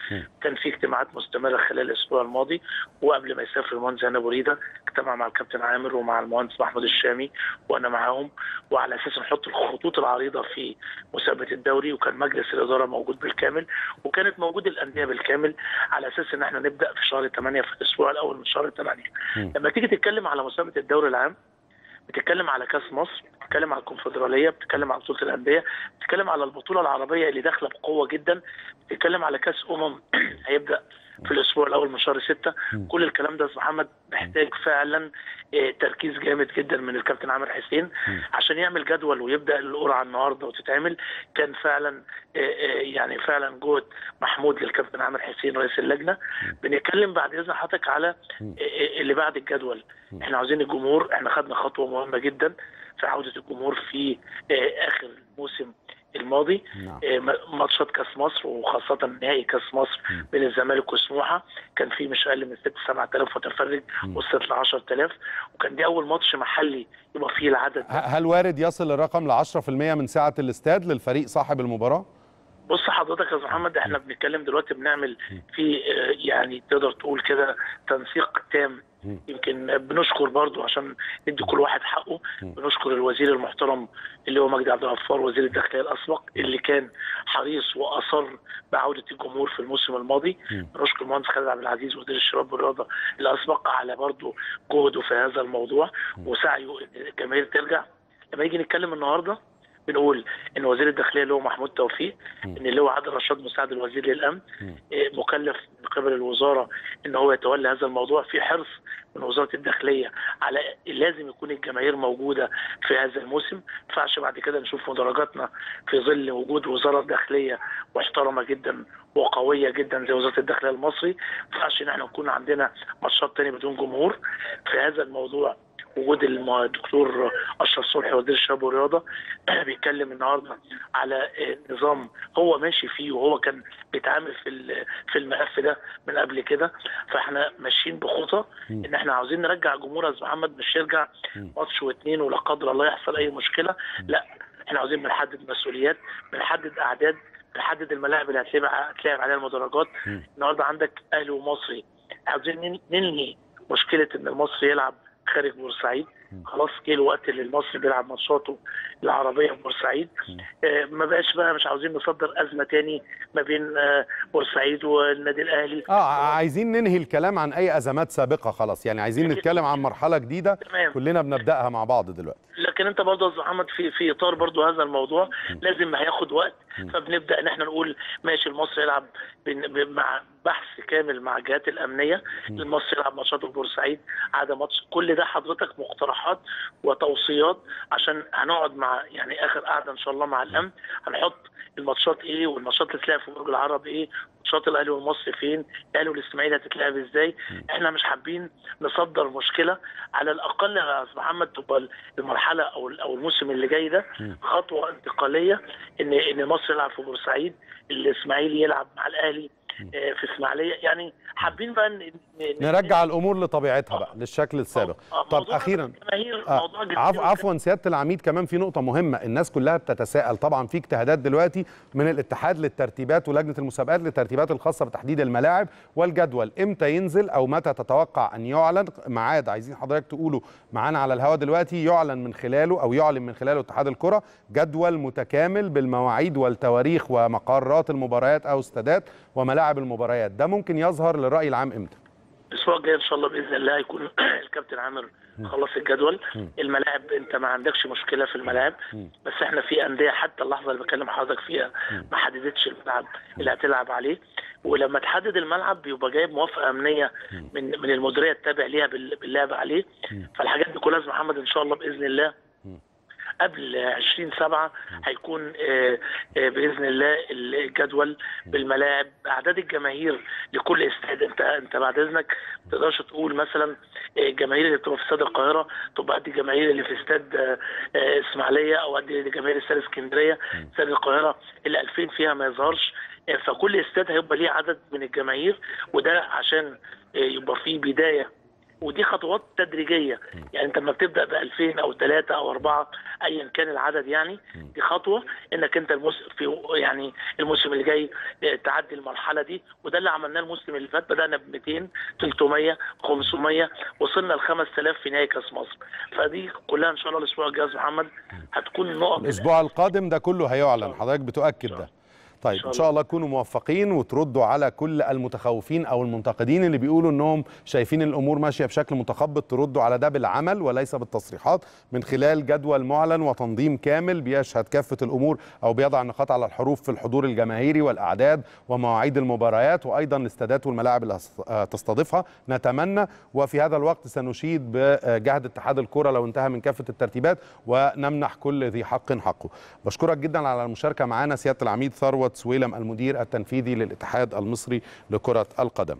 كان في اجتماعات مستمره خلال الاسبوع الماضي، وقبل ما يسافر المهندس هنا بريده اجتمع مع الكابتن عامر ومع المهندس محمود الشامي وانا معاهم، وعلى اساس نحط الخطوط العريضه في مسابقه الدوري، وكان مجلس الاداره موجود بالكامل وكانت موجود الانديه بالكامل، على اساس ان احنا نبدا في شهر ثمانية في الاسبوع الاول من شهر ثمانية. لما تيجي تتكلم على مسابقه الدوري العام بتتكلم على كاس مصر، بتتكلم على الكونفدراليه، بتتكلم على بطوله الانديه، بتتكلم على البطوله العربيه اللي داخله بقوه جدا، بتتكلم على كاس امم هيبدا في الاسبوع الاول من شهر ستة. كل الكلام ده يا محمد محتاج فعلا تركيز جامد جدا من الكابتن عامر حسين عشان يعمل جدول ويبدا القرعه النهارده وتتعمل. كان فعلا يعني فعلا جهد محمود للكابتن عامر حسين رئيس اللجنه. بنتكلم بعد اذن حضرتك على اللي بعد الجدول. احنا عاوزين الجمهور، احنا خدنا خطوه مهمه جدا في عوده الجمهور في اخر موسم الماضي، ماتشات كاس مصر وخاصه نهائي كاس مصر بين الزمالك وسموحه كان فيه مش اقل من ستة سبعة آلاف متفرج، وصلت ل عشرة آلاف، وكان دي اول ماتش محلي يبقى فيه العدد. هل وارد يصل الرقم ل عشرة بالمئة من سعه الاستاد للفريق صاحب المباراه؟ بص حضرتك يا محمد، احنا بنتكلم دلوقتي بنعمل في يعني تقدر تقول كده تنسيق تام. يمكن بنشكر برضو عشان ندي كل واحد حقه، بنشكر الوزير المحترم اللي هو مجدي عبد الغفار وزير الداخليه الاسبق اللي كان حريص واصر بعوده الجمهور في الموسم الماضي. بنشكر المهندس خالد عبد العزيز وزير الشباب والرياضه الاسبق على برضو جهده في هذا الموضوع وسعيه ان الجماهير ترجع. لما نيجي نتكلم النهارده بنقول ان وزير الداخليه اللي هو محمود توفيق، ان اللي هو عادل رشاد مساعد الوزير للامن مكلف من قبل الوزاره ان هو يتولى هذا الموضوع، في حرص من وزاره الداخليه على لازم يكون الجماهير موجوده في هذا الموسم. ما ينفعش بعد كده نشوف مدرجاتنا في ظل وجود وزاره داخليه محترمه جدا وقويه جدا زي وزاره الداخليه المصري. ما ينفعش ان احنا نكون عندنا ماتشات ثانيه بدون جمهور. في هذا الموضوع وجود الدكتور اشرف صبحي وزير الشباب والرياضه بيتكلم النهارده على نظام هو ماشي فيه وهو كان بيتعامل في في الملف ده من قبل كده. فاحنا ماشيين بخطه ان احنا عاوزين نرجع جمهور يا محمد، مش يرجع ماتش واثنين ولا قدر الله يحصل اي مشكله، لا احنا عاوزين بنحدد مسؤوليات، بنحدد اعداد، بنحدد الملاعب اللي هتلعب عليها المدرجات. النهارده عندك اهلي ومصري، عاوزين ننهي مشكله ان المصري يلعب خارج بورسعيد. خلاص جه الوقت اللي المصري بيلعب ماتشاته العربيه في بورسعيد. آه ما بقاش بقى مش عاوزين نصدر ازمه تاني ما بين آه بورسعيد والنادي الاهلي. اه عايزين ننهي الكلام عن اي ازمات سابقه خلاص، يعني عايزين نتكلم عن مرحله جديده كلنا بنبداها مع بعض دلوقتي. لكن انت برضه يا محمد في في اطار برضه هذا الموضوع لازم هياخد وقت، فبنبدا ان احنا نقول ماشي المصري يلعب مع بحث كامل مع الجهات الامنيه، المصري يلعب ماتشاته في بورسعيد عدا ماتش. كل ده حضرتك مقترحات وتوصيات عشان هنقعد مع يعني اخر قعده ان شاء الله مع الامن هنحط الماتشات ايه والماتشات اللي تلعب في برج العرب ايه، ماتشات الاهلي والمصري فين، الاهلي والاسماعيلي هتتلعب ازاي. احنا مش حابين نصدر مشكله، على الاقل يا محمد تبقى المرحله او او الموسم اللي جاي ده خطوه انتقاليه ان ان مصر يلعب في بورسعيد، الاسماعيلي يلعب مع الاهلي في اسماعيليه. يعني حابين بقى ن... نرجع الامور لطبيعتها بقى للشكل السابق. طب اخيرا آه عف... عفوا سياده العميد، كمان في نقطه مهمه الناس كلها بتتساءل. طبعا في اجتهادات دلوقتي من الاتحاد للترتيبات ولجنه المسابقات للترتيبات الخاصه بتحديد الملاعب والجدول، امتى ينزل او متى تتوقع ان يعلن ميعاد؟ عايزين حضرتك تقولوا معانا على الهواء دلوقتي يعلن من خلاله او يعلن من خلاله اتحاد الكره جدول متكامل بالمواعيد والتواريخ ومقرات المباريات او استادات وملاعب المباريات. ده ممكن يظهر للرأي العام امتى؟ الاسبوع الجاي ان شاء الله باذن الله هيكون الكابتن عامر خلص الجدول. الملاعب انت ما عندكش مشكله في الملاعب، بس احنا في انديه حتى اللحظه اللي بكلم حضرتك فيها ما حددتش الملعب اللي هتلعب عليه، ولما تحدد الملعب بيبقى جايب موافقه امنيه من من المديريه التابع ليها باللعب عليه. فالحاجات دي كلها يا محمد ان شاء الله باذن الله قبل عشرين سبعة هيكون باذن الله الجدول بالملاعب باعداد الجماهير لكل استاد. انت انت بعد اذنك ما تقدرش تقول مثلا الجماهير اللي بتبقى في استاد القاهره تبقى قد الجماهير اللي في استاد اسماعيليه او قد جماهير استاد اسكندريه. استاد القاهره ال ألفين فيها ما يظهرش، فكل استاد هيبقى ليه عدد من الجماهير، وده عشان يبقى فيه بدايه ودي خطوات تدريجيه. يعني انت لما بتبدا ب ألفين او ثلاثة او أربعة ايا كان العدد، يعني دي خطوه انك انت الموسم في يعني الموسم اللي جاي تعدي المرحله دي، وده اللي عملناه الموسم اللي فات. بدانا ب مئتين ثلاثمية خمسمية وصلنا ل خمسة آلاف في نهائي كاس مصر. فدي كلها ان شاء الله الاسبوع الجاي محمد هتكون نقط. الاسبوع القادم ده كله هيعلن، حضرتك بتؤكد ده. طيب إن شاء الله تكونوا موفقين وتردوا على كل المتخوفين أو المنتقدين اللي بيقولوا أنهم شايفين الأمور ماشية بشكل متخبط. تردوا على ده بالعمل وليس بالتصريحات، من خلال جدول معلن وتنظيم كامل بيشهد كافة الأمور أو بيضع النقاط على الحروف في الحضور الجماهيري والأعداد ومواعيد المباريات وأيضا الاستادات والملاعب اللي تستضيفها نتمنى. وفي هذا الوقت سنشيد بجهد اتحاد الكرة لو انتهى من كافة الترتيبات ونمنح كل ذي حق حقه. بشكرك جدا على المشاركة معنا سيادة العميد ثروت سويلم المدير التنفيذي للاتحاد المصري لكرة القدم.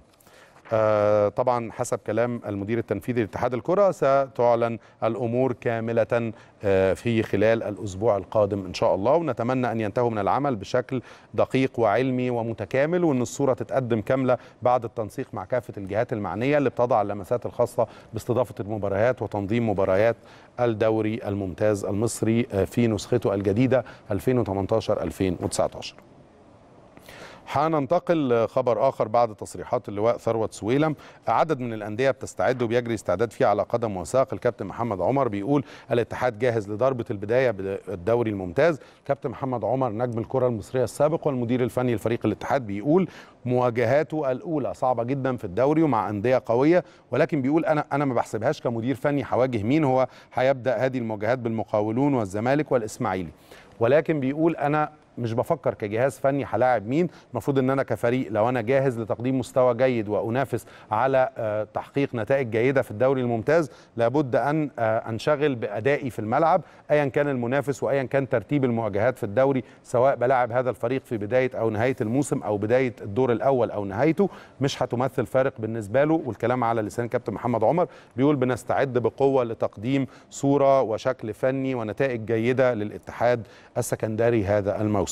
آه طبعا حسب كلام المدير التنفيذي لاتحاد الكرة ستعلن الأمور كاملة آه في خلال الأسبوع القادم إن شاء الله، ونتمنى أن ينتهوا من العمل بشكل دقيق وعلمي ومتكامل، وأن الصورة تتقدم كاملة بعد التنسيق مع كافة الجهات المعنية اللي بتضع اللمسات الخاصة باستضافة المباريات وتنظيم مباريات الدوري الممتاز المصري في نسخته الجديدة ألفين وثمانية عشر ألفين وتسعة عشر. هننتقل خبر آخر بعد تصريحات اللواء ثروت سويلم. عدد من الأندية بتستعد وبيجري استعداد فيه على قدم وساق. الكابتن محمد عمر بيقول الاتحاد جاهز لضربة البداية بالدوري الممتاز. الكابتن محمد عمر نجم الكرة المصرية السابق والمدير الفني لفريق الاتحاد بيقول مواجهاته الأولى صعبة جدا في الدوري ومع أندية قوية، ولكن بيقول أنا أنا ما بحسبهاش كمدير فني هواجه مين، هو هيبدأ هذه المواجهات بالمقاولون والزمالك والإسماعيلي، ولكن بيقول أنا مش بفكر كجهاز فني هلاعب مين، المفروض ان انا كفريق لو انا جاهز لتقديم مستوى جيد وانافس على تحقيق نتائج جيده في الدوري الممتاز لابد ان انشغل بادائي في الملعب ايا كان المنافس وايا كان ترتيب المواجهات في الدوري، سواء بلاعب هذا الفريق في بدايه او نهايه الموسم او بدايه الدور الاول او نهايته مش هتمثل فارق بالنسبه له. والكلام على لسان كابتن محمد عمر. بيقول بنستعد بقوه لتقديم صوره وشكل فني ونتائج جيده للاتحاد السكندري هذا الموسم.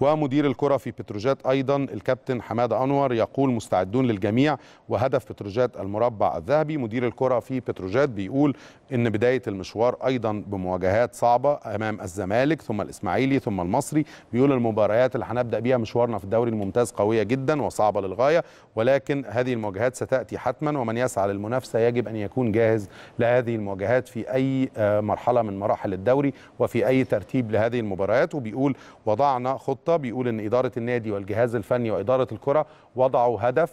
ومدير الكرة في بتروجات أيضا الكابتن حمادة أنور يقول مستعدون للجميع وهدف بتروجات المربع الذهبي. مدير الكرة في بتروجات بيقول إن بداية المشوار أيضا بمواجهات صعبة أمام الزمالك ثم الإسماعيلي ثم المصري. بيقول المباريات اللي هنبدأ بيها مشوارنا في الدوري الممتاز قوية جدا وصعبة للغاية، ولكن هذه المواجهات ستأتي حتما، ومن يسعى للمنافسة يجب أن يكون جاهز لهذه المواجهات في أي مرحلة من مراحل الدوري وفي أي ترتيب لهذه المباريات. وبيقول وضعنا خطة. بيقول ان اداره النادي والجهاز الفني واداره الكره وضعوا هدف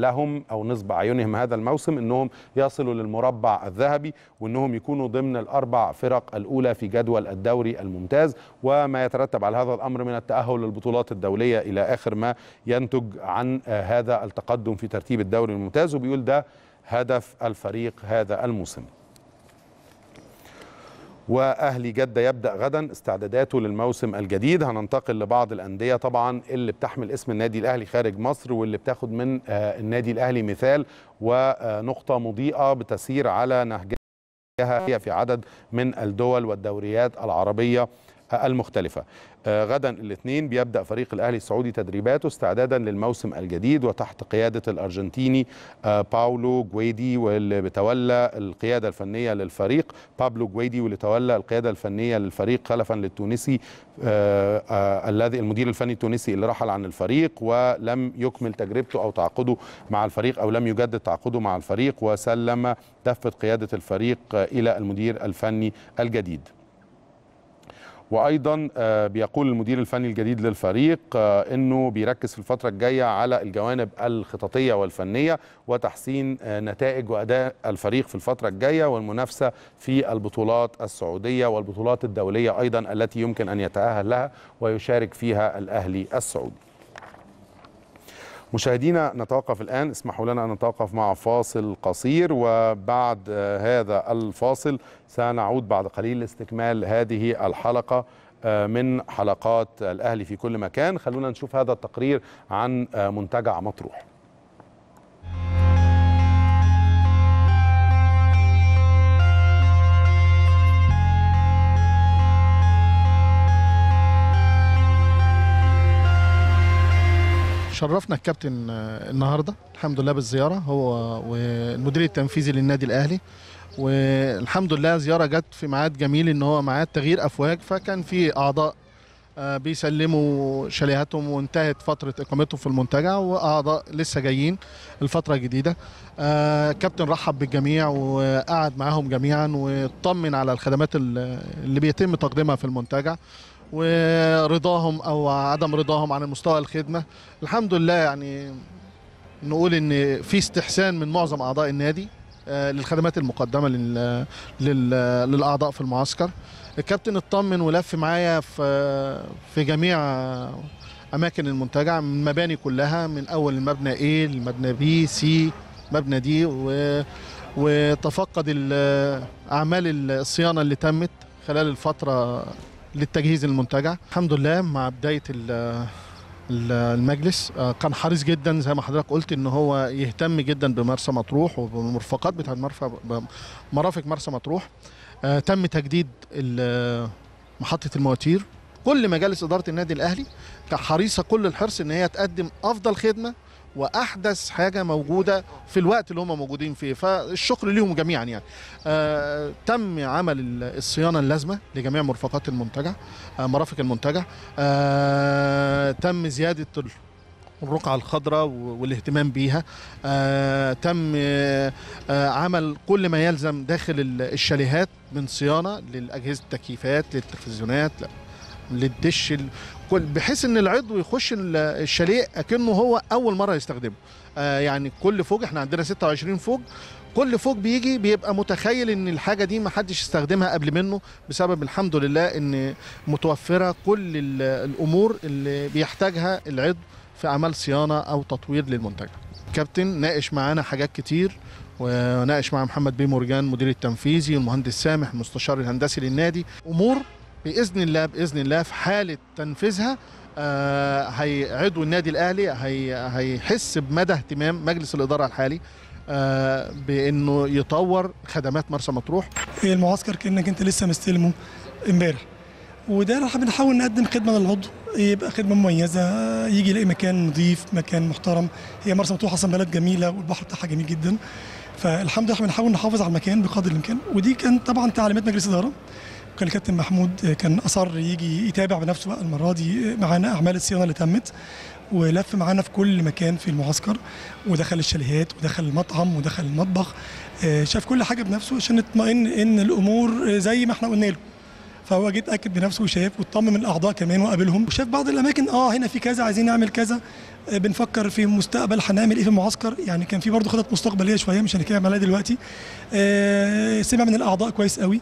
لهم او نصب اعينهم هذا الموسم انهم يصلوا للمربع الذهبي وانهم يكونوا ضمن الاربع فرق الاولى في جدول الدوري الممتاز، وما يترتب على هذا الامر من التاهل للبطولات الدوليه الى اخر ما ينتج عن هذا التقدم في ترتيب الدوري الممتاز. وبيقول ده هدف الفريق هذا الموسم. وأهلي جدة يبدأ غدا استعداداته للموسم الجديد. هننتقل لبعض الأندية طبعا اللي بتحمل اسم النادي الأهلي خارج مصر واللي بتاخد من النادي الأهلي مثال ونقطة مضيئة بتسير على نهجها هي في عدد من الدول والدوريات العربية المختلفة. غدا الاثنين بيبدأ فريق الأهلي السعودي تدريباته استعدادا للموسم الجديد وتحت قيادة الأرجنتيني باولو جويدي، واللي بتولى القيادة الفنية للفريق بابلو جويدي واللي تولى القيادة الفنية للفريق خلفا للتونسي الذي المدير الفني التونسي اللي رحل عن الفريق ولم يكمل تجربته أو تعاقده مع الفريق أو لم يجدد تعاقده مع الفريق، وسلم دفة قيادة الفريق إلى المدير الفني الجديد. وأيضا بيقول المدير الفني الجديد للفريق أنه بيركز في الفترة الجاية على الجوانب الخططية والفنية وتحسين نتائج وأداء الفريق في الفترة الجاية والمنافسة في البطولات السعودية والبطولات الدولية أيضا التي يمكن أن يتأهل لها ويشارك فيها الأهلي السعودي. مشاهدينا نتوقف الآن، اسمحوا لنا أن نتوقف مع فاصل قصير، وبعد هذا الفاصل سنعود بعد قليل لاستكمال هذه الحلقة من حلقات الأهلي في كل مكان. خلونا نشوف هذا التقرير عن منتجع مطروح. شرفنا الكابتن النهارده الحمد لله بالزياره هو والمدير التنفيذي للنادي الاهلي، والحمد لله زياره جت في ميعاد جميل ان هو ميعاد تغيير افواج، فكان في اعضاء بيسلموا شاليهاتهم وانتهت فتره اقامتهم في المنتجع واعضاء لسه جايين الفتره الجديده. الكابتن رحب بالجميع وقعد معاهم جميعا واطمن على الخدمات اللي بيتم تقديمها في المنتجع، ورضاهم او عدم رضاهم عن مستوى الخدمه. الحمد لله يعني نقول ان في استحسان من معظم اعضاء النادي للخدمات المقدمه لل... لل... للاعضاء في المعسكر. الكابتن اطمن ولف معايا في في جميع اماكن المنتجع، من مباني كلها، من اول المبنى ايه لمبنى بي سي مبنى دي، و... وتفقد اعمال الصيانه اللي تمت خلال الفتره للتجهيز المنتجع. الحمد لله مع بدايه المجلس كان حريص جدا زي ما حضرتك قلت ان هو يهتم جدا بمرسى مطروح وبالمرفقات بتاعت مرافق مرسى مطروح. تم تجديد محطه المواتير. كل مجالس اداره النادي الاهلي حريصه كل الحرص ان هي تقدم افضل خدمه واحدث حاجه موجوده في الوقت اللي هم موجودين فيه، فالشكر ليهم جميعا يعني. آه تم عمل الصيانه اللازمه لجميع مرفقات المنتجع، آه مرافق المنتجع، آه تم زياده الرقعه الخضراء والاهتمام بيها، آه تم آه عمل كل ما يلزم داخل الشاليهات من صيانه للاجهزه التكييفات للتلفزيونات للدش، بحيث ان العضو يخش الشاليه اكنه هو اول مره يستخدمه. آه يعني كل فوج، احنا عندنا ستة وعشرين فوج، كل فوج بيجي بيبقى متخيل ان الحاجه دي ما حدش استخدمها قبل منه، بسبب الحمد لله ان متوفره كل الامور اللي بيحتاجها العضو في اعمال صيانه او تطوير للمنتج. كابتن ناقش معانا حاجات كتير، وناقش مع محمد بيه مرجان مدير التنفيذي والمهندس سامح المستشار الهندسي للنادي، امور باذن الله باذن الله في حاله تنفيذها آه هيعضو النادي الاهلي هيحس بمدى اهتمام مجلس الاداره الحالي آه بانه يطور خدمات مرسى مطروح. المعسكر كانك انت لسه مستلمه امبارح، وده بنحاول نقدم خدمه للعضو يبقى خدمه مميزه، يجي يلاقي مكان نظيف، مكان محترم. هي مرسى مطروح اصلا بلد جميله والبحر بتاعها جميل جدا، فالحمد لله بنحاول نحافظ على المكان بقدر الامكان، ودي كانت طبعا تعليمات مجلس الاداره. كان الكابتن محمود كان اصر يجي يتابع بنفسه بقى المره دي معانا اعمال الصيانه اللي تمت، ولف معانا في كل مكان في المعسكر، ودخل الشاليهات ودخل المطعم ودخل المطبخ، شاف كل حاجه بنفسه عشان نطمئن ان الامور زي ما احنا قلنا له. فهو جه اتاكد بنفسه وشاف، واطمن الاعضاء كمان وقابلهم وشاف بعض الاماكن، اه هنا في كذا عايزين نعمل كذا، بنفكر في المستقبل هنعمل ايه في المعسكر. يعني كان في برضه خطط مستقبليه شويه مش هنتكلم عليها دلوقتي. آه سمع من الاعضاء كويس قوي،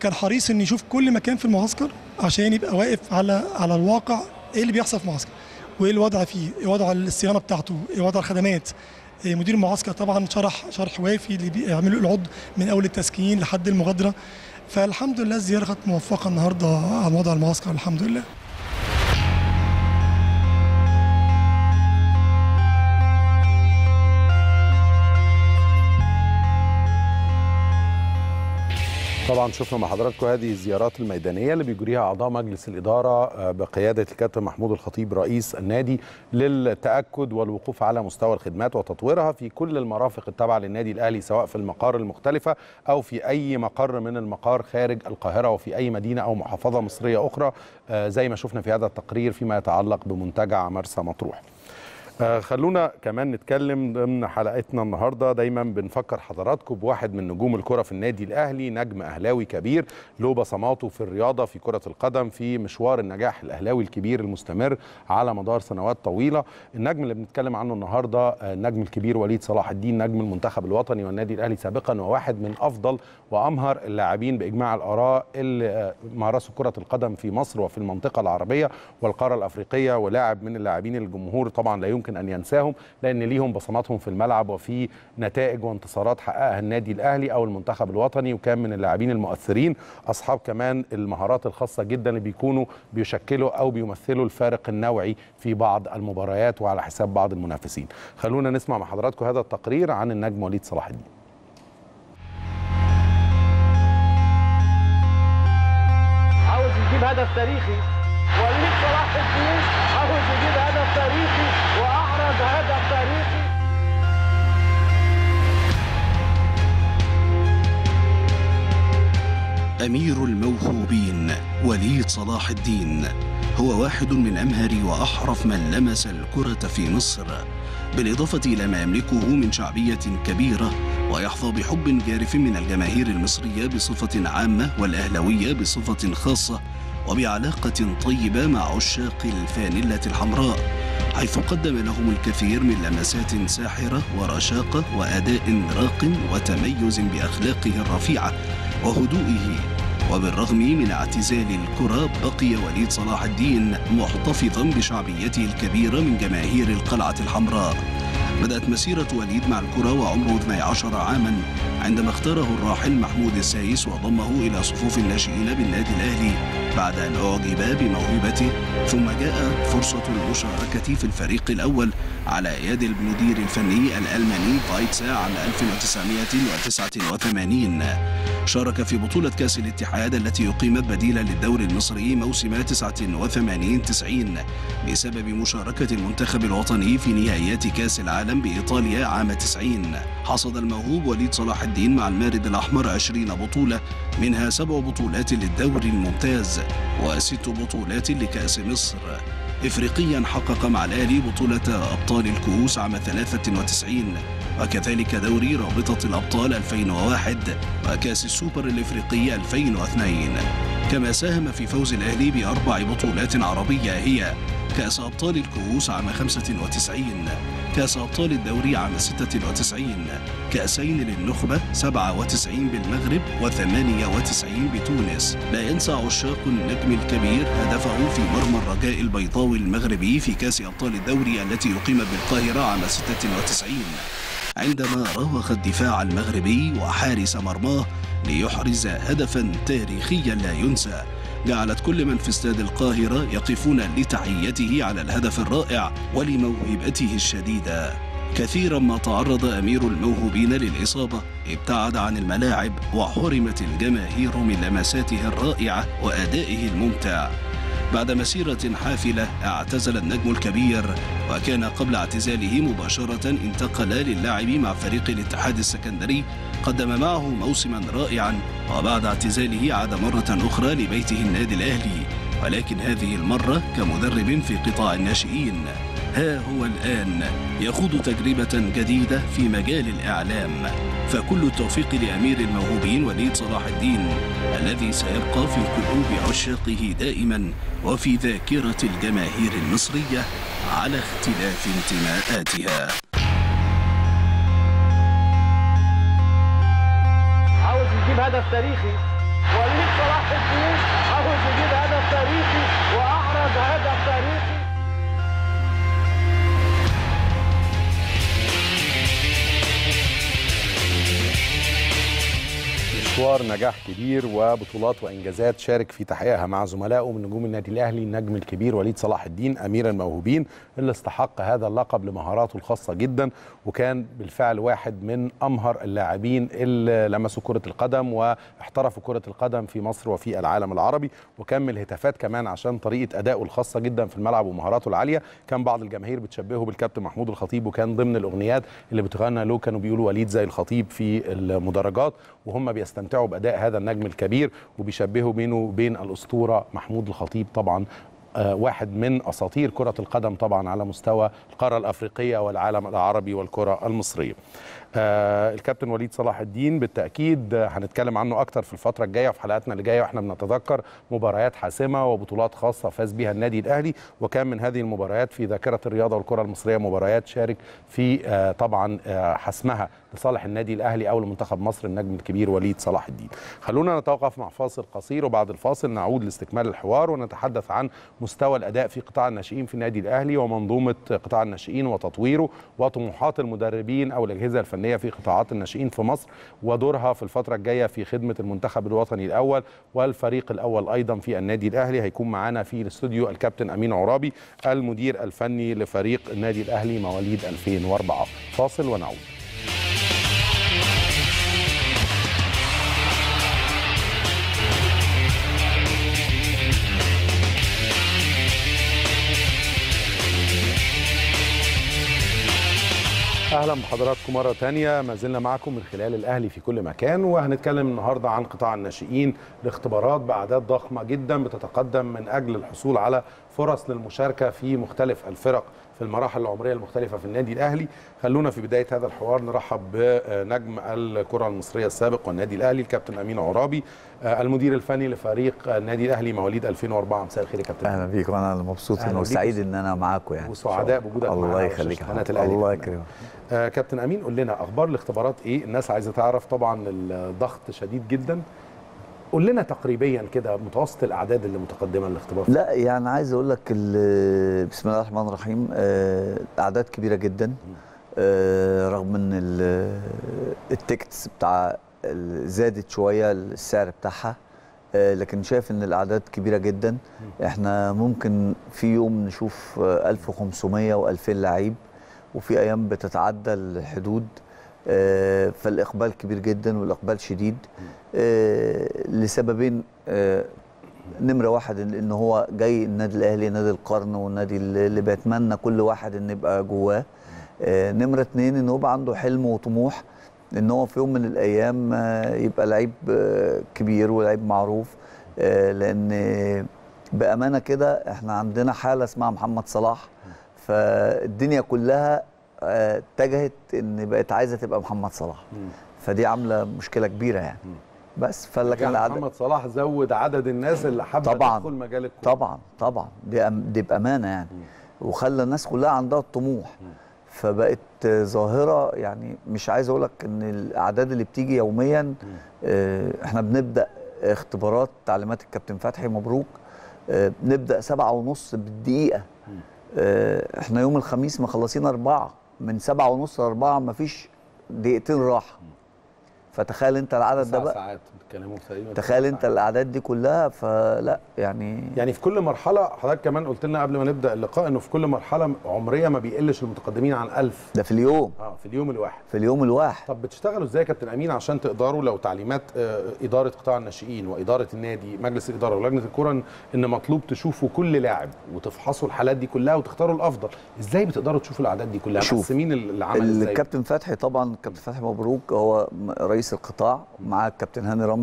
كان حريص ان يشوف كل مكان في المعسكر عشان يبقى واقف على على الواقع ايه اللي بيحصل في المعسكر وايه الوضع فيه، ايه وضع الصيانه بتاعته، ايه وضع الخدمات. إيه مدير المعسكر طبعا شرح شرح وافي اللي بيعملوه العضو من اول التسكين لحد المغادره. فالحمد لله الزياره كانت موفقه النهارده على وضع المعسكر الحمد لله. طبعا شفنا مع حضراتكم هذه الزيارات الميدانيه اللي بيجريها اعضاء مجلس الاداره بقياده الكابتن محمود الخطيب رئيس النادي، للتاكد والوقوف على مستوى الخدمات وتطويرها في كل المرافق التابعه للنادي الاهلي، سواء في المقار المختلفه او في اي مقر من المقار خارج القاهره وفي اي مدينه او محافظه مصريه اخرى، زي ما شفنا في هذا التقرير فيما يتعلق بمنتجع مرسى مطروح. خلونا كمان نتكلم ضمن حلقتنا النهارده، دايما بنفكر حضراتكم بواحد من نجوم الكره في النادي الاهلي، نجم اهلاوي كبير له بصماته في الرياضه في كره القدم، في مشوار النجاح الاهلاوي الكبير المستمر على مدار سنوات طويله. النجم اللي بنتكلم عنه النهارده النجم الكبير وليد صلاح الدين، نجم المنتخب الوطني والنادي الاهلي سابقا، وواحد من افضل وامهر اللاعبين باجماع الاراء اللي مارسوا كره القدم في مصر وفي المنطقه العربيه والقاره الافريقيه، ولاعب من اللاعبين الجمهور طبعا لا يمكن أن ينساهم، لأن ليهم بصماتهم في الملعب وفي نتائج وانتصارات حققها النادي الأهلي أو المنتخب الوطني، وكان من اللاعبين المؤثرين أصحاب كمان المهارات الخاصة جدا اللي بيكونوا بيشكلوا أو بيمثلوا الفارق النوعي في بعض المباريات وعلى حساب بعض المنافسين. خلونا نسمع مع حضراتكم هذا التقرير عن النجم وليد صلاح الدين. عاوز يجيب هدف تاريخي، وليد صلاح الدين عاوز يجيب هدف تاريخي هدف تاريخي. أمير الموهوبين وليد صلاح الدين هو واحد من أمهر وأحرف من لمس الكرة في مصر، بالإضافة إلى ما يملكه من شعبية كبيرة، ويحظى بحب جارف من الجماهير المصرية بصفة عامة والأهلاوية بصفة خاصة، وبعلاقة طيبة مع عشاق الفانلة الحمراء، حيث قدم لهم الكثير من لمسات ساحرة ورشاقة وأداء راق وتميز بأخلاقه الرفيعة وهدوئه. وبالرغم من اعتزال الكرة بقي وليد صلاح الدين محتفظا بشعبيته الكبيرة من جماهير القلعة الحمراء. بدأت مسيرة وليد مع الكرة وعمره اثني عشر عاما عندما اختاره الراحل محمود السادس وضمه إلى صفوف الناشئين بالنادي الأهلي بعد أن أعجب بموهبته، ثم جاء فرصة المشاركة في الفريق الأول على يد المدير الفني الألماني فايتسا عام ألف وتسعمائة وتسعة وثمانين. شارك في بطولة كأس الاتحاد التي أقيمت بديلا للدوري المصري موسم تسعة وثمانين تسعين بسبب مشاركة المنتخب الوطني في نهائيات كأس العالم بإيطاليا عام تسعين. حصد الموهوب وليد صلاح الدين مع المارد الأحمر عشرين بطولة، منها سبع بطولات للدوري الممتاز وست بطولات لكأس مصر. إفريقيا حقق مع الأهلي بطولة أبطال الكؤوس عام ثلاثة وتسعين وكذلك دوري رابطة الأبطال ألفين وواحد وكأس السوبر الإفريقي ألفين واثنين، كما ساهم في فوز الأهلي بأربع بطولات عربية هي كأس أبطال الكؤوس عام خمسة وتسعين، كأس أبطال الدوري عام ستة وتسعين، كأسين للنخبة سبعة وتسعين بالمغرب وثمانية وتسعين بتونس. لا ينسى عشاق النجم الكبير هدفه في مرمى الرجاء البيضاوي المغربي في كأس أبطال الدوري التي أقيمت بالقاهرة عام ستة وتسعين عندما راوغ الدفاع المغربي وحارس مرماه ليحرز هدفا تاريخيا لا ينسى، جعلت كل من في استاد القاهرة يقفون لتعيته على الهدف الرائع ولموهبته الشديدة. كثيرا ما تعرض أمير الموهوبين للإصابة، ابتعد عن الملاعب، وحرمت الجماهير من لمساته الرائعة وأدائه الممتع. بعد مسيرة حافلة اعتزل النجم الكبير، وكان قبل اعتزاله مباشرة انتقل للعب مع فريق الاتحاد السكندري، قدم معه موسما رائعا، وبعد اعتزاله عاد مرة أخرى لبيته النادي الأهلي، ولكن هذه المرة كمدرب في قطاع الناشئين. ها هو الآن يخوض تجربة جديدة في مجال الإعلام، فكل التوفيق لأمير الموهوبين وليد صلاح الدين الذي سيبقى في قلوب عشاقه دائما وفي ذاكرة الجماهير المصرية على اختلاف انتماءاتها. عاوز يجيب هدف تاريخي، وليد صلاح الدين عاوز يجيب هدف تاريخي وأحرز هدف تاريخي. مشوار نجاح كبير وبطولات وانجازات شارك في تحقيقها مع زملائه من نجوم النادي الاهلي النجم الكبير وليد صلاح الدين امير الموهوبين، اللي استحق هذا اللقب لمهاراته الخاصه جدا، وكان بالفعل واحد من امهر اللاعبين اللي لمسوا كره القدم واحترفوا كره القدم في مصر وفي العالم العربي، وكمل هتافات كمان عشان طريقه ادائه الخاصه جدا في الملعب ومهاراته العاليه. كان بعض الجماهير بتشبهه بالكابتن محمود الخطيب، وكان ضمن الاغنيات اللي بتغنى له كانوا بيقولوا وليد زي الخطيب في المدرجات وهم بيستمتعوا بأداء هذا النجم الكبير، وبيشبهه بينه وبين الأسطورة محمود الخطيب، طبعا واحد من أساطير كرة القدم طبعا على مستوى القارة الأفريقية والعالم العربي والكرة المصرية. آه الكابتن وليد صلاح الدين بالتأكيد هنتكلم عنه أكتر في الفترة الجاية وفي حلقاتنا اللي جاية، وإحنا بنتذكر مباريات حاسمة وبطولات خاصة فاز بها النادي الأهلي، وكان من هذه المباريات في ذاكرة الرياضة والكرة المصرية مباريات شارك في آه طبعا آه حسمها لصالح النادي الأهلي أو لمنتخب مصر النجم الكبير وليد صلاح الدين. خلونا نتوقف مع فاصل قصير، وبعد الفاصل نعود لاستكمال الحوار ونتحدث عن مستوى الأداء في قطاع الناشئين في النادي الأهلي ومنظومة قطاع الناشئين وتطويره وطموحات المدربين أو الأجهزة الفنية في قطاعات الناشئين في مصر ودورها في الفترة الجاية في خدمة المنتخب الوطني الأول والفريق الأول أيضا في النادي الأهلي. هيكون معانا في الاستوديو الكابتن أمين عرابي المدير الفني لفريق النادي الأهلي مواليد ألفين وأربعة. فاصل ونعود. اهلا بحضراتكم مره ثانيه، ما زلنا معكم من خلال الاهلي في كل مكان، وهنتكلم النهارده عن قطاع الناشئين لاختبارات باعداد ضخمه جدا بتتقدم من اجل الحصول على فرص للمشاركه في مختلف الفرق في المراحل العمريه المختلفه في النادي الاهلي. خلونا في بدايه هذا الحوار نرحب بنجم الكره المصريه السابق والنادي الاهلي الكابتن امين عرابي، المدير الفني لفريق النادي الاهلي مواليد ألفين وأربعة. مساء الخير يا كابتن. اهلا بيك، وانا مبسوط وسعيد ان انا معاكم يعني، وسعداء بوجودك معانا. الله يخليك، الله يكرمك. آه كابتن امين، قول لنا اخبار الاختبارات ايه؟ الناس عايزه تعرف، طبعا الضغط شديد جدا. قول لنا تقريبا كده متوسط الاعداد اللي متقدمه للاختبار. لا يعني عايز اقول لك بسم الله الرحمن الرحيم، آه اعداد كبيره جدا، آه رغم ان التيكتس بتاع زادت شويه السعر بتاعها، آه لكن شايف ان الاعداد كبيره جدا. احنا ممكن في يوم نشوف آه ألف وخمسمية و2000 لعيب، وفي ايام بتتعدى الحدود، آه فالاقبال كبير جدا والاقبال شديد، آه لسببين. آه نمره واحد ان هو جاي النادي الاهلي نادي القرن والنادي اللي بيتمنى كل واحد ان يبقى جواه، آه نمره اتنين ان هو بقى عنده حلم وطموح ان هو في يوم من الايام آه يبقى لعيب آه كبير ولعيب معروف، آه لان بامانه كده احنا عندنا حاله اسمها محمد صلاح، فالدنيا كلها اتجهت ان بقت عايزه تبقى محمد صلاح، فدي عامله مشكله كبيره يعني. بس فلكن العدد محمد صلاح زود عدد الناس اللي حابه تدخل مجال الكوره. طبعا طبعا دي بامانه يعني، وخلى الناس كلها عندها الطموح، فبقت ظاهره يعني. مش عايز اقول لك ان الاعداد اللي بتيجي يوميا، اه احنا بنبدا اختبارات تعليمات الكابتن فتحي مبروك، اه بنبدا سبعة ونص بالدقيقه، اه احنا يوم الخميس مخلصين أربعة، من سبعة ونص لأربعة مفيش دقيقتين راحة. فتخيل أنت العدد ده بقى، ساعات بتتكلموا تقريبا، تخيل أنت الأعداد دي كلها. فلا يعني يعني في كل مرحلة، حضرتك كمان قلت لنا قبل ما نبدأ اللقاء إنه في كل مرحلة عمرية ما بيقلش المتقدمين عن ألف. ده في اليوم، أه في اليوم الواحد، في اليوم الواحد. طب بتشتغلوا إزاي يا كابتن أمين عشان تقدروا، لو تعليمات إدارة قطاع الناشئين وإدارة النادي مجلس الإدارة ولجنة الكورة إن مطلوب تشوفوا كل لاعب وتفحصوا الحالات دي كلها وتختاروا الأفضل، إزاي بتقدروا تشوفوا الأعداد دي كلها؟ شوف مين اللي عمل إزاي؟ الكابتن فتحي، طبعا الكابتن فتحي مبروك هو رئيس القطاع، مع الكابتن هاني رمزي.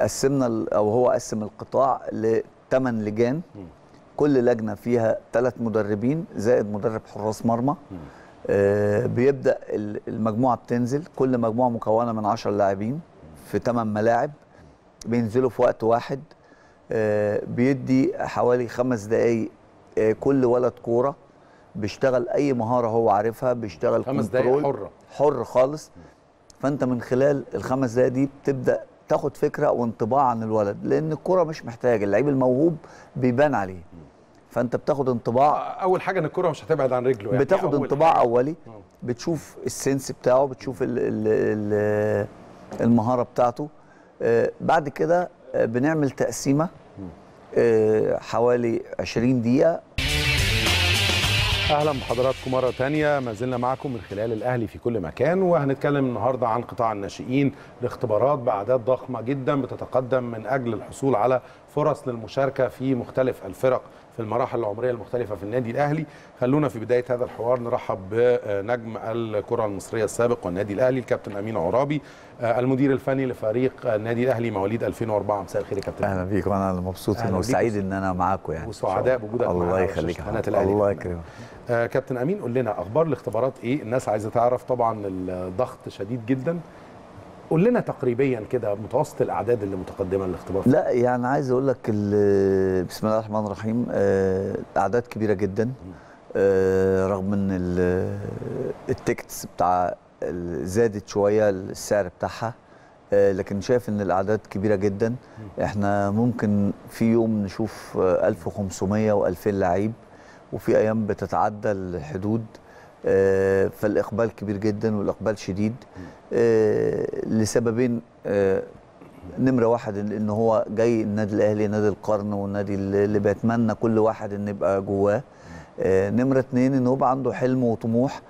قسمنا او هو قسم القطاع لثمان لجان، كل لجنه فيها ثلاث مدربين زائد مدرب حراس مرمى. بيبدا المجموعه بتنزل، كل مجموعه مكونه من عشرة لاعبين في ثمان ملاعب، بينزلوا في وقت واحد، بيدي حوالي خمس دقائق كل ولد كوره بيشتغل اي مهاره هو عارفها، بيشتغل خمس دقائق حره حر خالص. فانت من خلال الخمس دقائق دي بتبدا تاخد فكره وانطباع عن الولد، لان الكره مش محتاجه، اللعيب الموهوب بيبان عليه، فانت بتاخد انطباع. اول حاجه ان الكره مش هتبعد عن رجله يعني، بتاخد أول انطباع حاجة. اولي بتشوف السنس بتاعه، بتشوف ال ال المهاره بتاعته. بعد كده بنعمل تقسيمه حوالي عشرين دقيقه. اهلا بحضراتكم مره ثانيه، ما زلنا معكم من خلال الاهلي في كل مكان، وهنتكلم النهارده عن قطاع الناشئين، الاختبارات باعداد ضخمه جدا بتتقدم من اجل الحصول على فرص للمشاركه في مختلف الفرق في المراحل العمريه المختلفه في النادي الاهلي. خلونا في بدايه هذا الحوار نرحب بنجم الكره المصريه السابق والنادي الاهلي الكابتن امين عرابي، المدير الفني لفريق النادي الاهلي مواليد ألفين وأربعة. مساء الخير يا كابتن. اهلا بيك، وانا مبسوط وسعيد ان انا معاكم يعني، وسعداء بوجودك معانا. الله يخليك، الله يكرمك. آه كابتن امين، قول لنا اخبار الاختبارات ايه؟ الناس عايزه تعرف، طبعا الضغط شديد جدا. قول لنا تقريبا كده متوسط الاعداد اللي متقدمه للاختبار. لا يعني عايز اقول لك بسم الله الرحمن الرحيم، آه اعداد كبيره جدا، آه رغم ان التيكتس بتاع زادت شويه السعر بتاعها، آه لكن شايف ان الاعداد كبيره جدا. احنا ممكن في يوم نشوف آه ألف وخمسمية و2000 لعيب، وفي ايام بتتعدى الحدود، آه فالاقبال كبير جدا والاقبال شديد، آه لسببين. آه نمره واحد ان هو جاي النادي الاهلي نادي القرن والنادي اللي بيتمنى كل واحد ان يبقى جواه، آه نمره اتنين ان هو بقى عنده حلم وطموح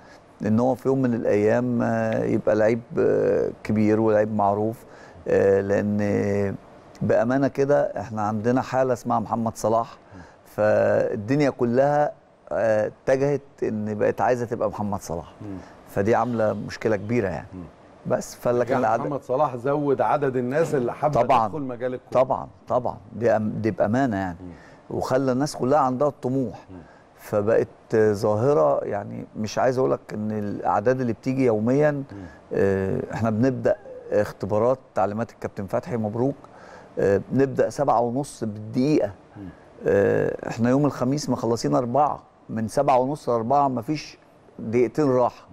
ان هو في يوم من الايام آه يبقى لعيب آه كبير ولعيب معروف، آه لان بامانه كده احنا عندنا حاله اسمها محمد صلاح، فالدنيا كلها اتجهت ان بقت عايزه تبقى محمد صلاح، فدي عامله مشكله كبيره يعني. بس فلكن العدد محمد صلاح زود عدد الناس اللي حابه تدخل مجال الكوره. طبعا طبعا دي بامانه يعني، وخلى الناس كلها عندها الطموح، فبقت ظاهره. يعني مش عايز اقول لك ان الاعداد اللي بتيجي يوميا، احنا بنبدا اختبارات تعليمات الكابتن فتحي مبروك بنبدا سبعة ونص بالدقيقه، احنا يوم الخميس مخلصين اربعه، من سبعة ونص لاربعه مفيش دقيقتين راحه.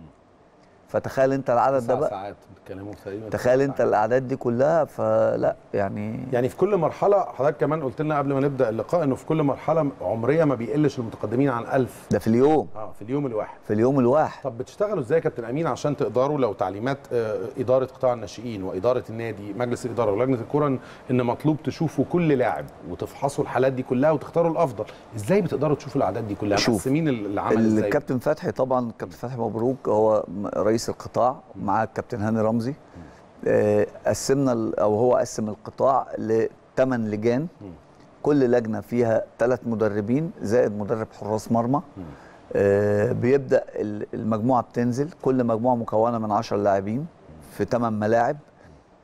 فتخيل انت العدد ده بقى، ساعات بتتكلموا تقريبا، تخيل انت الاعداد دي كلها. فلا يعني يعني في كل مرحله حضرتك كمان قلت لنا قبل ما نبدا اللقاء انه في كل مرحله عمريه ما بيقلش المتقدمين عن ألف، ده في اليوم، اه في اليوم الواحد، في اليوم الواحد. طب بتشتغلوا ازاي يا كابتن امين عشان تقدروا، لو تعليمات اداره قطاع الناشئين واداره النادي مجلس الاداره ولجنه الكره ان مطلوب تشوفوا كل لاعب وتفحصوا الحالات دي كلها وتختاروا الافضل، ازاي بتقدروا تشوفوا الاعداد دي كلها؟ مقسمين العمل ازاي؟ الكابتن فتحي طبعا، الكابتن فتحي مبروك هو رئيس القطاع مع الكابتن هاني رمزي، قسمنا او هو قسم القطاع لثمان لجان، كل لجنه فيها ثلاث مدربين زائد مدرب حراس مرمى. بيبدا المجموعه بتنزل، كل مجموعه مكونه من عشرة لاعبين في ثمان ملاعب،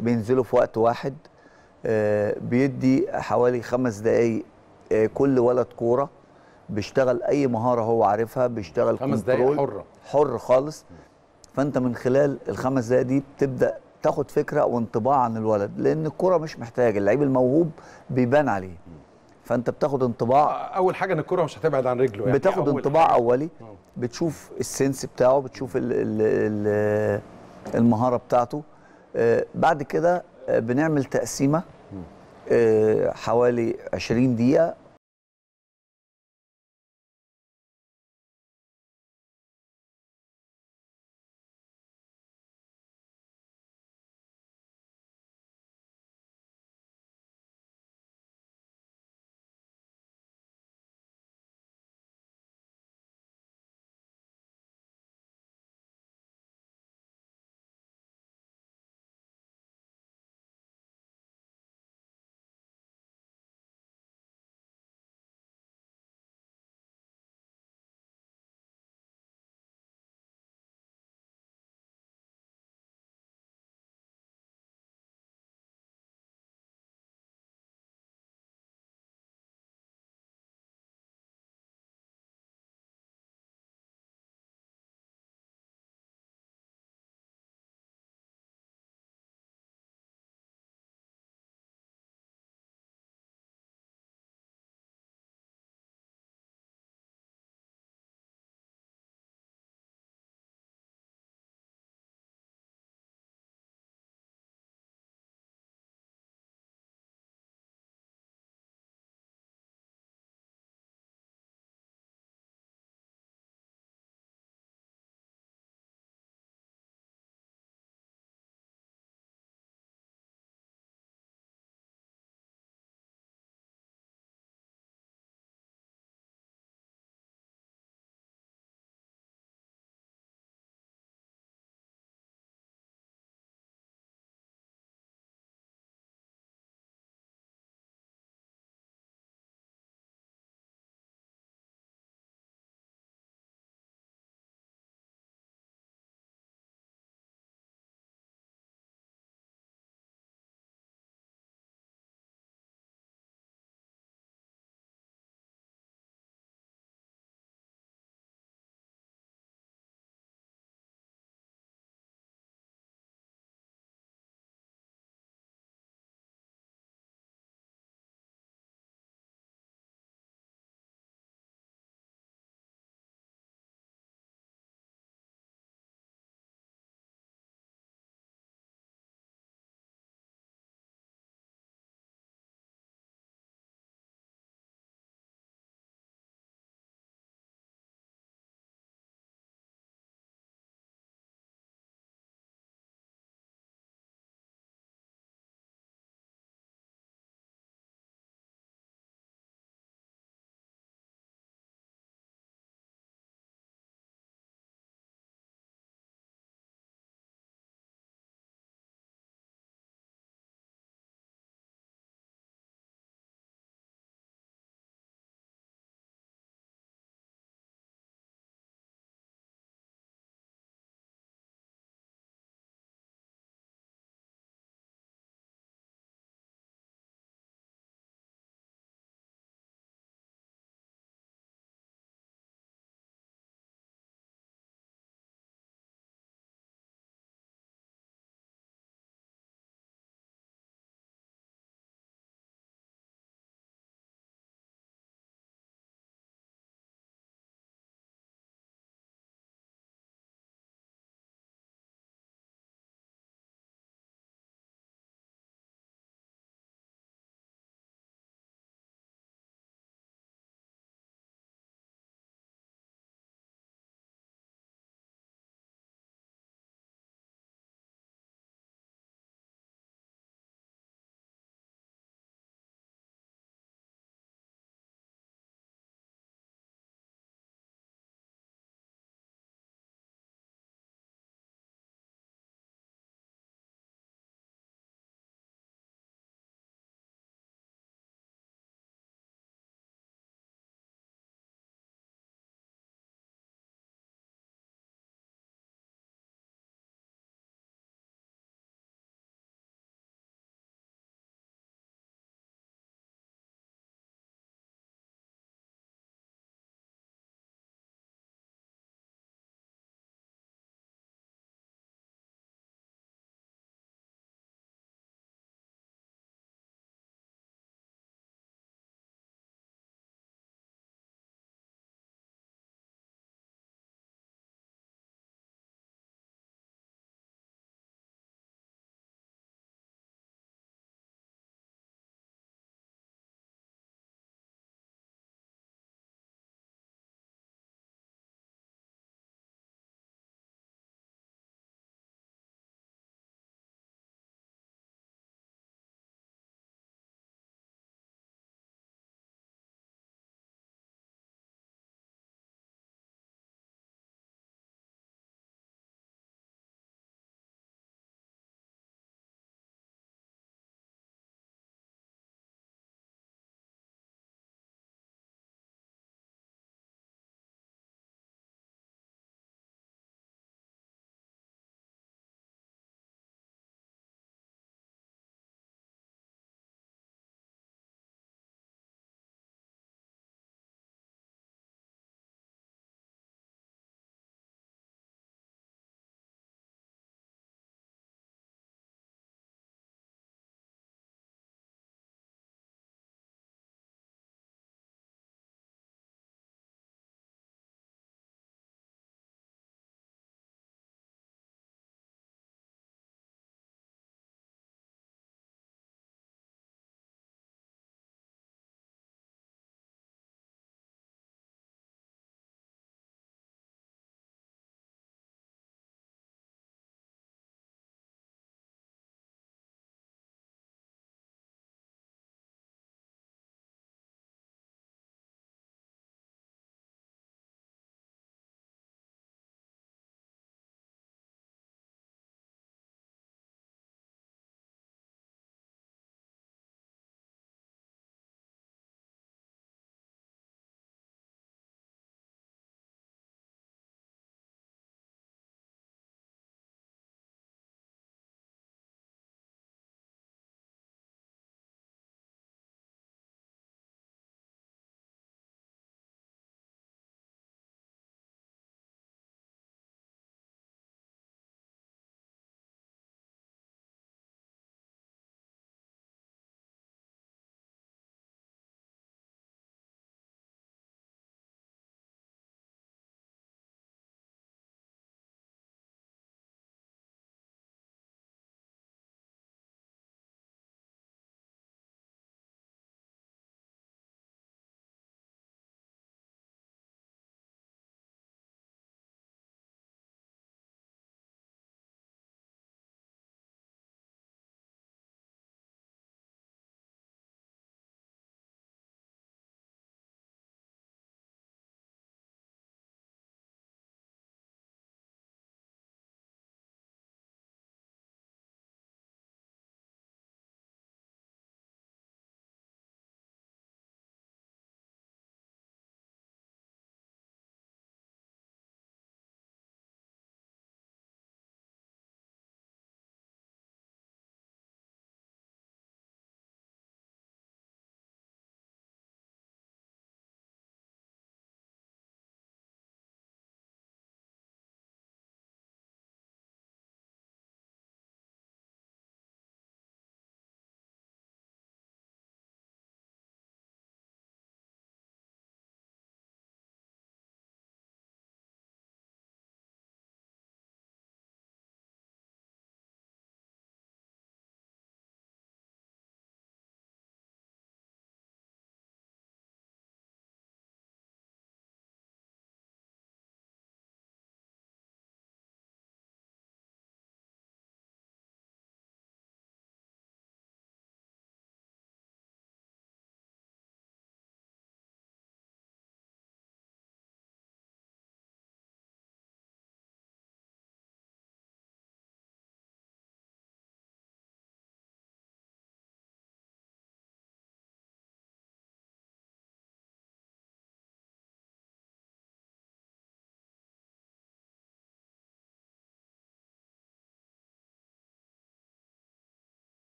بينزلوا في وقت واحد، بيدي حوالي خمس دقائق كل ولد كوره، بيشتغل اي مهاره هو عارفها، بيشتغل خمس دقائق حره حر خالص. فانت من خلال الخمس دقايق دي بتبدا تاخد فكره وانطباع عن الولد، لان الكره مش محتاجه، اللعيب الموهوب بيبان عليه، فانت بتاخد انطباع. اول حاجه ان الكره مش هتبعد عن رجله، يعني بتاخد أول انطباع حاجة. اولي بتشوف السنس بتاعه، بتشوف ال ال المهاره بتاعته. بعد كده بنعمل تقسيمه حوالي عشرين دقيقه،